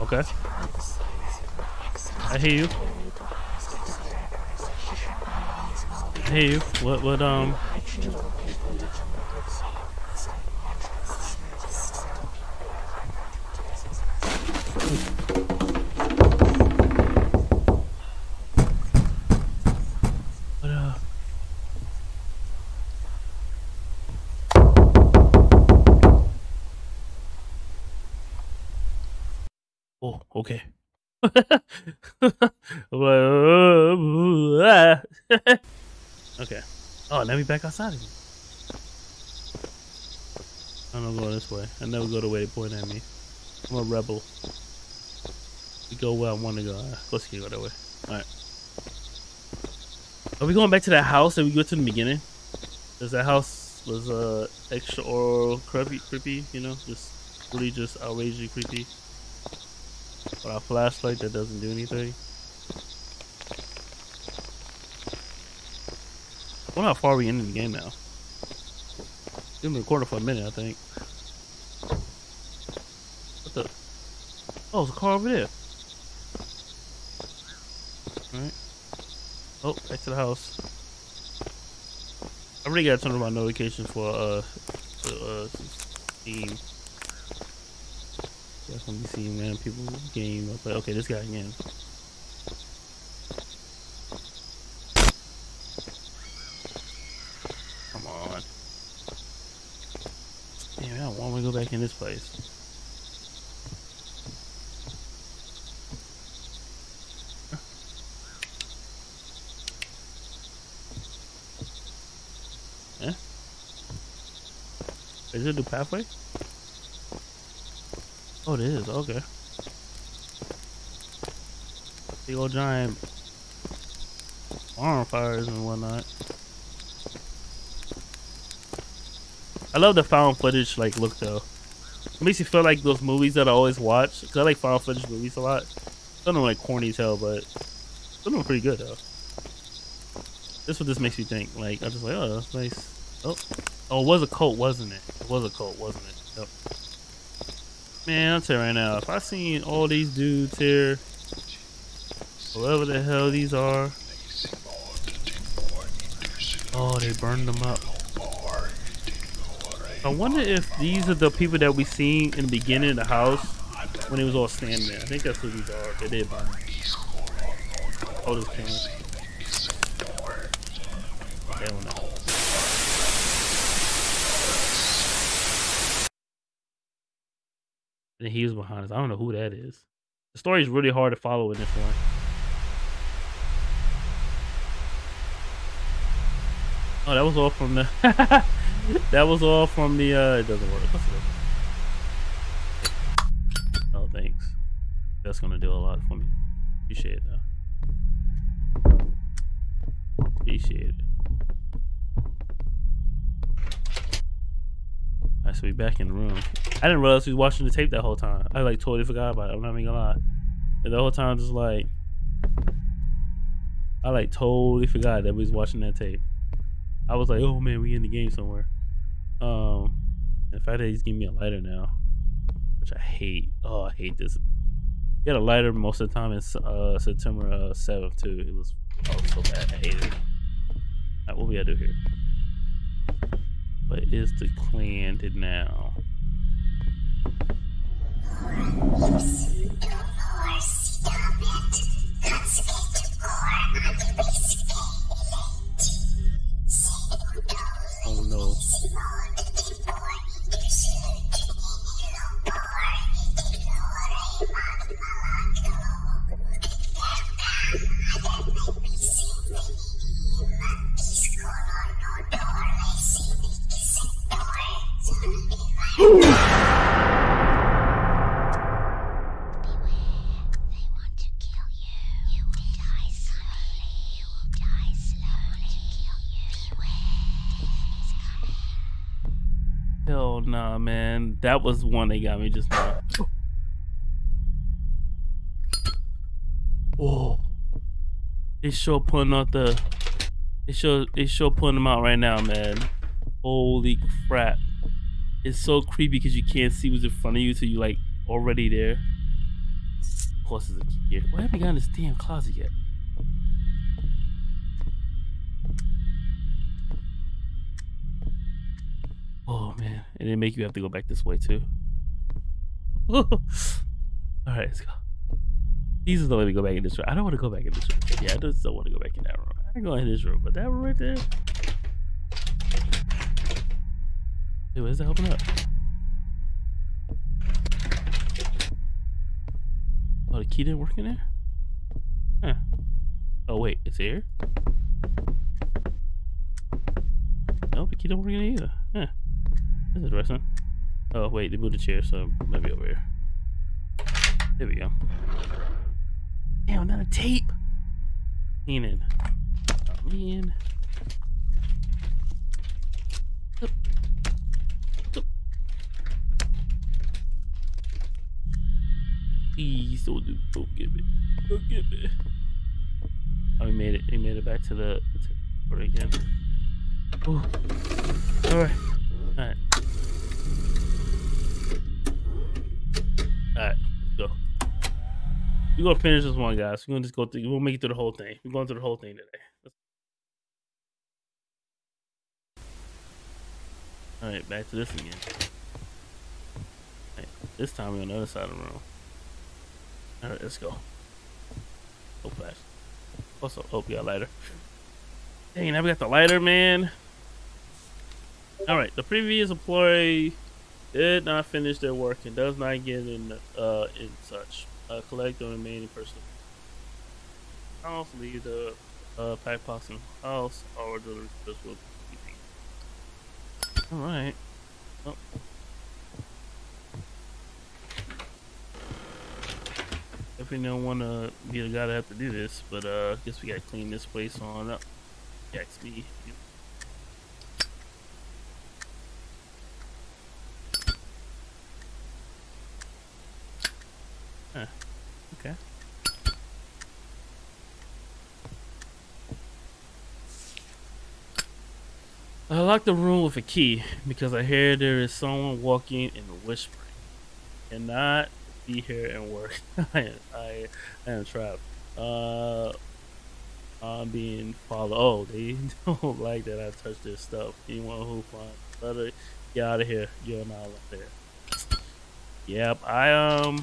Okay. I hear you. I hear you. What, what, um... Oh, okay. Okay. Oh, now we back outside again. I'm gonna go this way. I never go the way they point at me. I'm a rebel. We go where I want to go. Right, let's go that way. All right. Are we going back to that house that we go to in the beginning? Cause that house was uh extra oral creepy, creepy. You know, just really just outrageously creepy. But our flashlight that doesn't do anything. I wonder how far are we into the game now. We've been recording for a minute, I think. What the? Oh, there's a car over there. Alright. Oh, back to the house. I really gotta turn on my notifications for uh, for, uh, Steam. That's when we see man people game up. Okay, this guy again. Come on. Damn, I don't want to go back in this place. Huh? Is it the pathway? Oh, it is. Okay. Big old giant bonfires and whatnot. I love the found footage like look though. It makes you feel like those movies that I always watch. Cause I like found footage movies a lot. Some of them like corny as hell, but some of them are pretty good though. That's what this makes you think. Like I just like, oh, that's nice. Oh, oh, it was a cult, wasn't it? It was a cult, wasn't it? Yep. Man, I'll tell you right now, if I seen all these dudes here, whoever the hell these are, oh, they burned them up. I wonder if these are the people that we seen in the beginning of the house when it was all standing there. I think that's who these are. They did burn them. Oh, this camera. I don't know. And he was behind us. I don't know who that is. The story is really hard to follow in this one. Oh, that was all from the. That was all from the. Uh, it doesn't work. Oh, thanks. That's gonna do a lot for me. Appreciate it, though. Appreciate it. Alright, so we back in the room. I didn't realize we was watching the tape that whole time. I like totally forgot about it. I'm not even gonna lie. And the whole time just like I like totally forgot that we was watching that tape. I was like, oh man, we in the game somewhere. Um the fact that he's giving me a lighter now. Which I hate. Oh, I hate this. He had a lighter most of the time in uh September uh, seventh too. It was oh so bad. I hated it. Alright, what we gotta do here? What is the clan did now? Oh no. Nah, man, that was one they got me just now. Oh, they sure pulling out the. They sure they sure pulling them out right now, man. Holy crap! It's so creepy because you can't see what's in front of you, so you like already there. Of course, there's a key here. Why haven't we gotten this damn closet yet? Oh man, and they make you have to go back this way too. All right, let's go. These are the way we go back in this room. I don't want to go back in this room. Yeah, I just don't want to go back in that room. I can go in this room, but that room right there. Wait, what is that open up? Oh, the key didn't work in there? Huh. Oh, wait, it's here? Nope, the key didn't work in there either. Huh. That's interesting. Oh, wait, they moved the chair, so maybe over here. There we go. Damn, not a tape! Lean in. Oh, man. Up. Please don't do, don't get me, don't get me. Oh, we made it, we made it back to the, to the again. Ooh. All right, all right, all right, let's go. We're gonna finish this one, guys. We're gonna just go through. We'll make it through the whole thing. We're going through the whole thing today. All right, back to this again. All right, this time we're on the other side of the room. All right, let's go. Oh, flash. Also, oh, we got a lighter. Dang, now we got the lighter, man. All right, the previous employee did not finish their work and does not get in uh, in such. Uh, collect the remaining person. House, leave the uh, pack box in the house, or deliver this will be taken. All right. Oh. Definitely don't want to be the guy to have to do this, but uh, I guess we gotta clean this place on up. Yeah, it's me. Huh. Okay. I locked the room with a key because I hear there is someone walking and whispering, and not. Be here and work. I, I, I am trapped. Uh, I'm being followed. Oh, they don't like that I touch their stuff. Anyone who finds letter, get out of here. You're not allowed there. Yep, I um,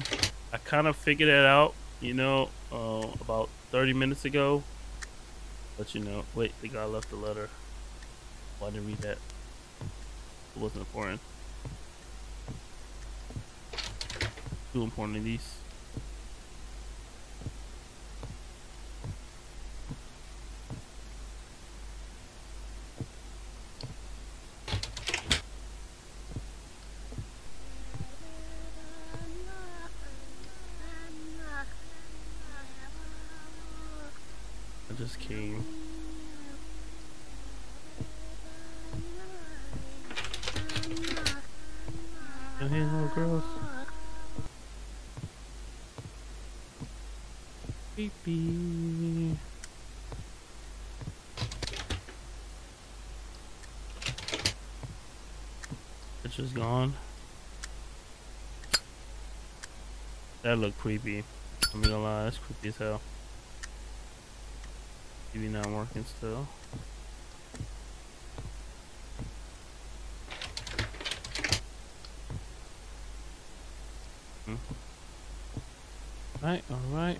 I kind of figured that out, you know, uh, about thirty minutes ago. But you know, wait, the guy left the letter. Why didn't read that? It wasn't important. Too important in these. I just came. Oh, hey, little girls. Creepy. It's just gone. That looked creepy. I'm gonna lie, that's creepy as hell. Maybe not working still. Hmm. All right, all right.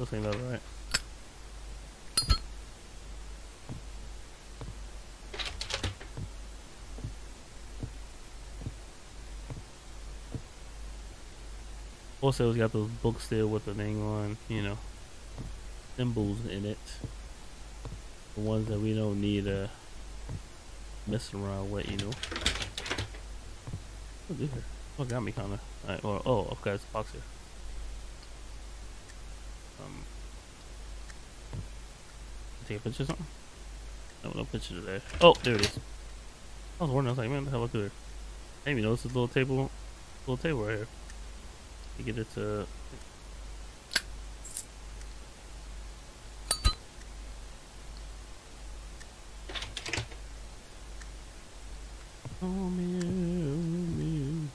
I think that's right. Also, it's got those books there with the thing on, you know, symbols in it. The ones that we don't need to uh, mess around with, you know. What's here? Oh, got me kinda. Alright, or oh, I've got this box here. Um, take a picture or something? No, no picture today. Oh, there it is. I was wondering, I was like, man, the hell up there? I didn't even notice this little table, little table right here. You get it to. Oh man, oh man.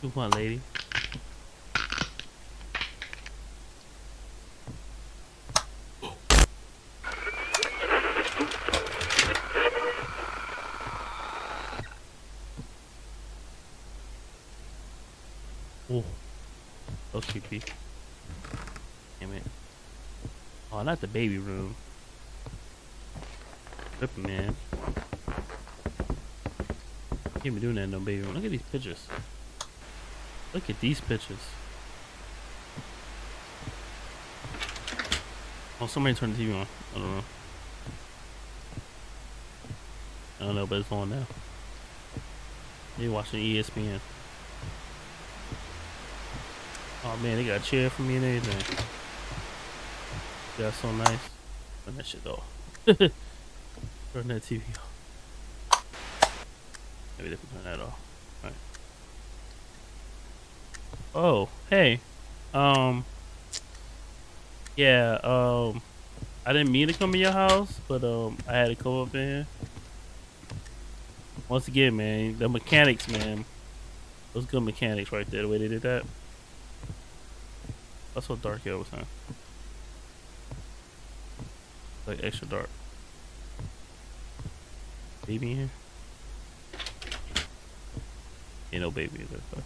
Come on, lady. Oh, that was creepy. Damn it. Oh, not the baby room. Rip, man. Can't be doing that in no baby room. Look at these pictures. Look at these pictures. Oh, somebody turned the T V on. I don't know. I don't know, but it's on now. They're watching E S P N. Oh man, they got a chair for me and everything. That's so nice. Turn that shit off. Turn that T V off. Maybe they can turn that off. Alright. Oh, hey. Um. Yeah, um. I didn't mean to come in your house, but um, I had to come up in here. Once again, man, the mechanics, man. Those good mechanics right there, the way they did that. That's so dark here all the time. Like extra dark. Baby in here? Ain't no baby in there though.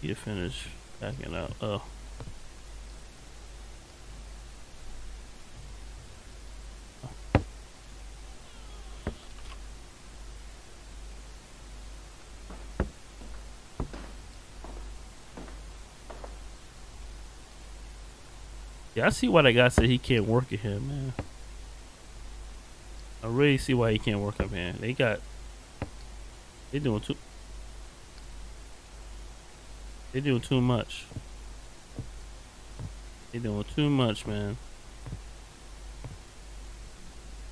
You finish backing out. Oh. Yeah, I see why that guy said he can't work in here, man. I really see why he can't work up here. They got, they doing too, they doing too much. They doing too much, man.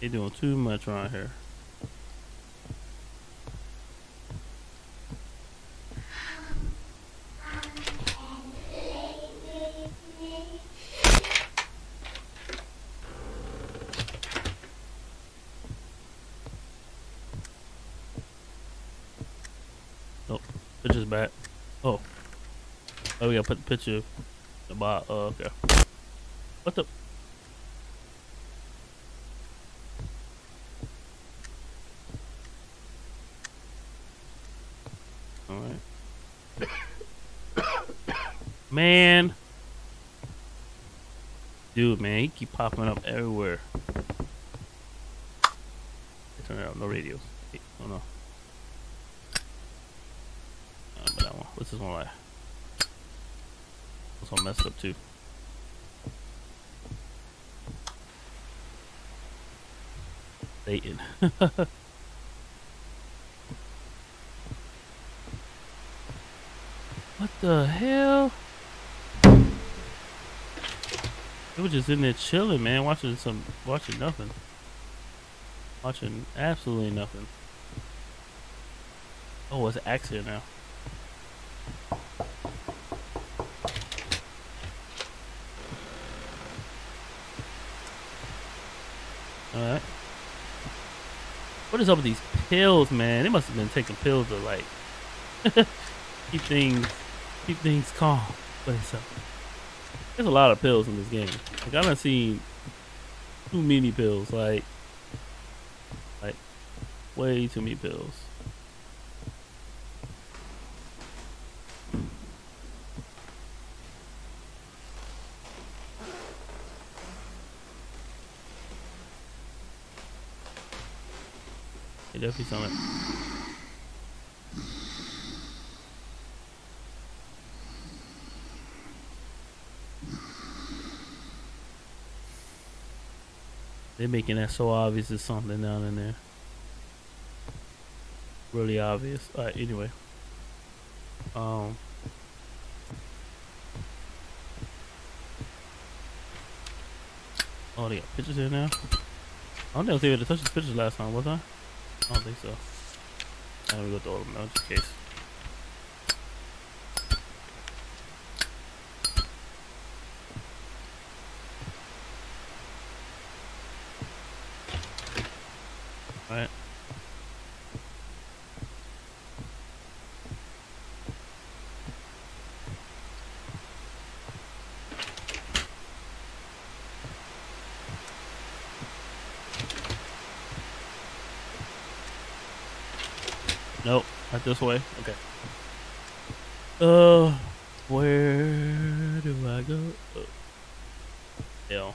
They doing too much around here. Back. Oh. Oh, we gotta put the picture about. Oh, okay. What the? Alright. Man. Dude, man, he keep popping up everywhere. Turn it off. No radios. Oh, no. What's this one like? This one messed up too. Satan. What the hell? They were just in there chilling, man, watching some, watching nothing. Watching absolutely nothing. Oh, it's an accident now. Alright. What is up with these pills, man? They must have been taking pills to like keep things keep things calm. What is up? There's a lot of pills in this game. Like I don't see too many pills, like like way too many pills. It definitely sounds like. They're making that so obvious there's something down in there. Really obvious. Alright, anyway. Um. Oh, they got pictures here now? I don't think I was able to touch these pictures last time, was I? I don't think so. I'm gonna go through all of them now, just in case. Alright. Nope, not this way. Okay. Uh, where do I go? Oh. Hell.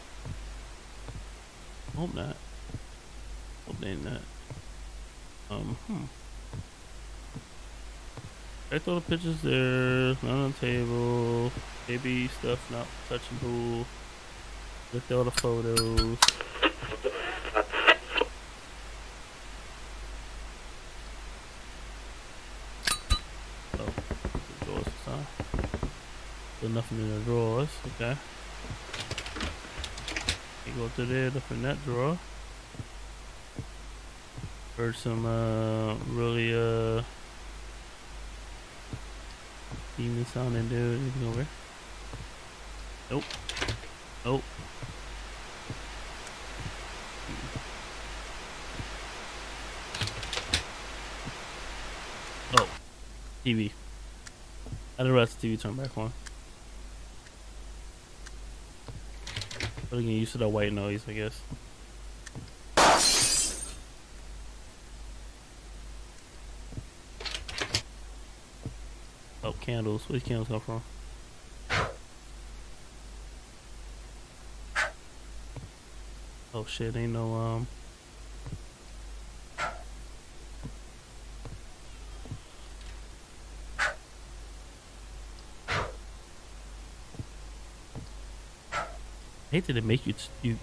Hope not. Hope they ain't not. Um, hmm. I throw the pictures there, not on the table, baby stuff not touching pool. Looked at all the photos. Oh, the drawers this time. There's nothing in the drawers, okay. You go to there, look in that drawer. Heard some uh really uh demon sounding dude. Anything over here? Nope. Nope. Oh. T V. I don't know if the T V turned back on. But again, used to that white noise, I guess. Oh, candles. Where's candles come from? Oh shit, ain't no um I hate that it make you you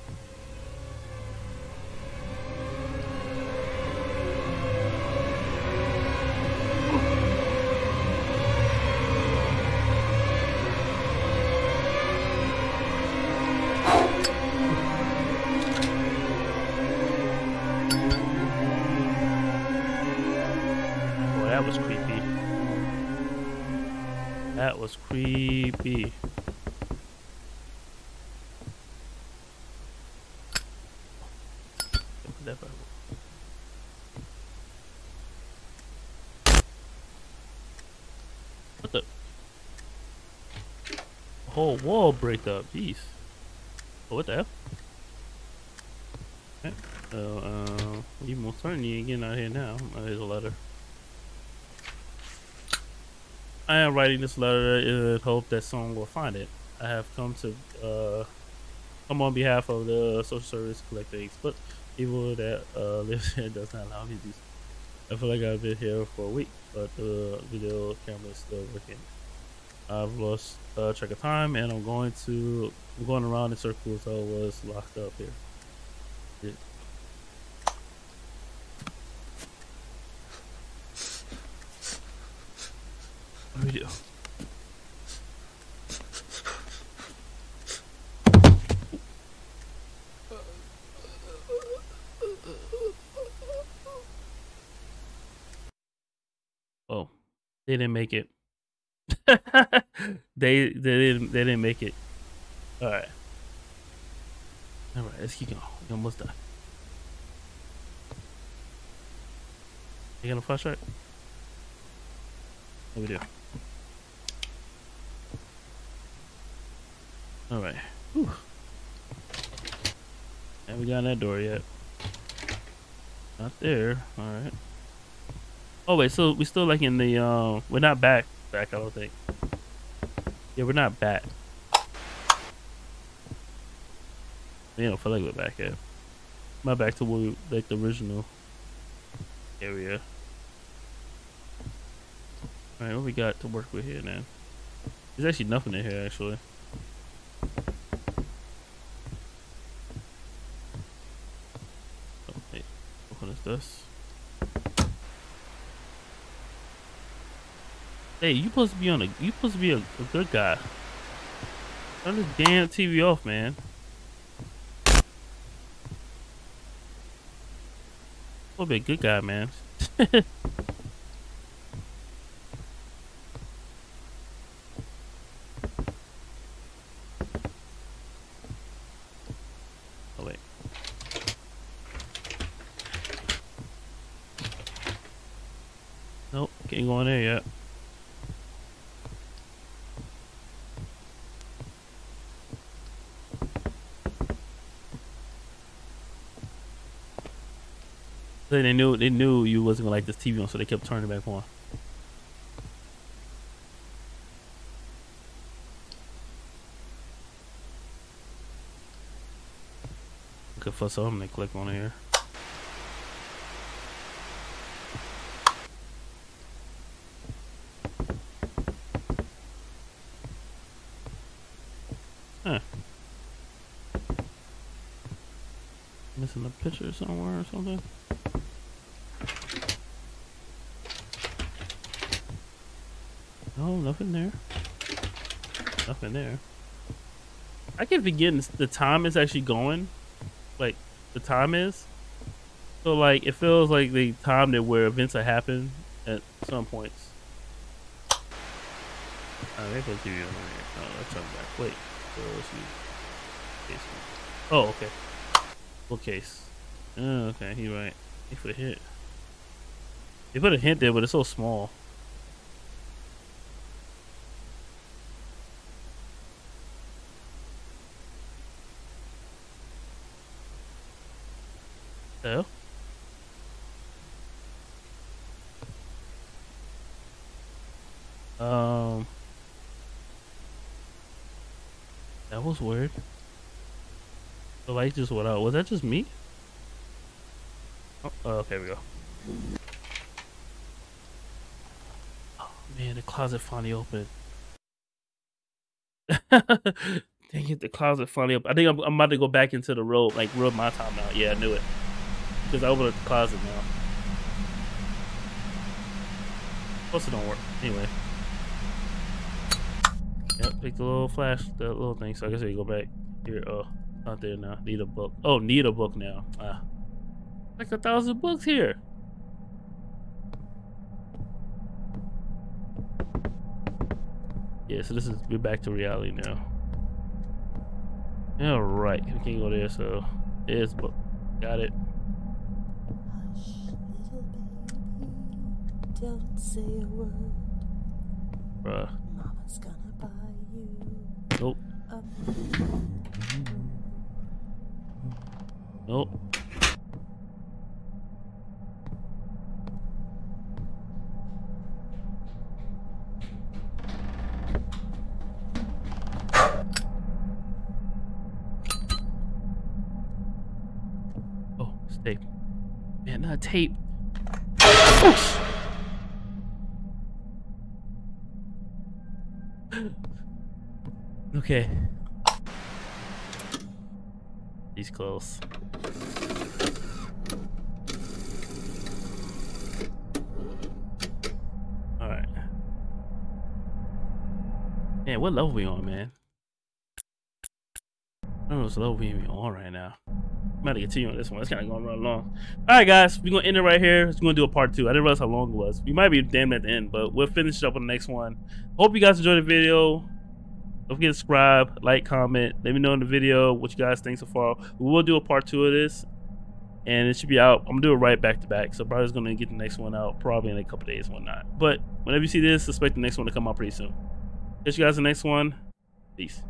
creepy. What the? The whole wall break up. Jeez. Oh, what the hell? Okay. So, uh, you most certainly again out here now. Oh, there's a letter. I am writing this letter in hope that someone will find it. I have come to uh, come on behalf of the social service collecting, but people that uh, live here does not allow me to do so. I feel like I've been here for a week, but the video camera is still working. I've lost uh, track of time, and I'm going to I'm going around in circles. I was locked up here. Yeah. What do we do? Oh, they didn't make it. they they didn't they didn't make it. All right, all right. Let's keep going. We're almost done. You got a flashlight? What do we do? All right. Whew. Haven't gotten that door yet. Not there. All right. Oh wait, so we still like in the um. Uh, we're not back. Back, I don't think. Yeah, we're not back. We don't feel like we're back yet. Am I back to where we, like the original area? All right, what we got to work with here, man? There's actually nothing in here, actually. This. Hey, you supposed to be on a you supposed to be a, a good guy. Turn this damn T V off, man. I'll be a good guy, man. Can't go in there yet. Then they knew they knew you wasn't gonna like this T V on, so they kept turning it back on. Good for some. I'm gonna click on here. Huh. Missing a picture somewhere or something. No, nothing there. Nothing there. I keep forgetting the time is actually going. Like, the time is. So, like, it feels like the time that where events are happening at some points. Oh, they put T V on here. Oh, let's turn back. Wait. Oh, okay. Bookcase. Oh, okay. You're right. They put a hint. They put a hint there, but it's so small. Hello? Um, that was weird. The light just went out. Was that just me? Oh, okay, we go. Oh man, the closet finally opened. Dang it, the closet finally opened. I think I'm, I'm about to go back into the road, like road my time out. Yeah, I knew it. Because I opened up the closet now. Plus it don't work. Anyway. Yep, pick the little flash, the little thing. So I guess we go back here. Oh, not there now. Need a book. Oh, need a book now. Ah. Like a thousand books here. Yeah, so this is, we're back to reality now. Alright, we can't go there, so there's book. Got it. Don't say a word. Bruh. Mama's gonna buy you. Nope. Up. Nope. Oh, it's tape. Man, not tape. Oh. Okay. He's close. Alright. Man, what level we on, man? I don't know what level we even on right now. I'm about to continue on this one. It's kind of going right along. Alright, guys. We're going to end it right here. We're going to do a part two. I didn't realize how long it was. We might be damn at the end, but we'll finish it up on the next one. Hope you guys enjoyed the video. Don't forget to subscribe, like, comment. Let me know in the video what you guys think so far. We will do a part two of this, and it should be out. I'm gonna do it right back to back, so probably gonna get the next one out probably in a couple days, and whatnot. But whenever you see this, expect the next one to come out pretty soon. Catch you guys in the next one. Peace.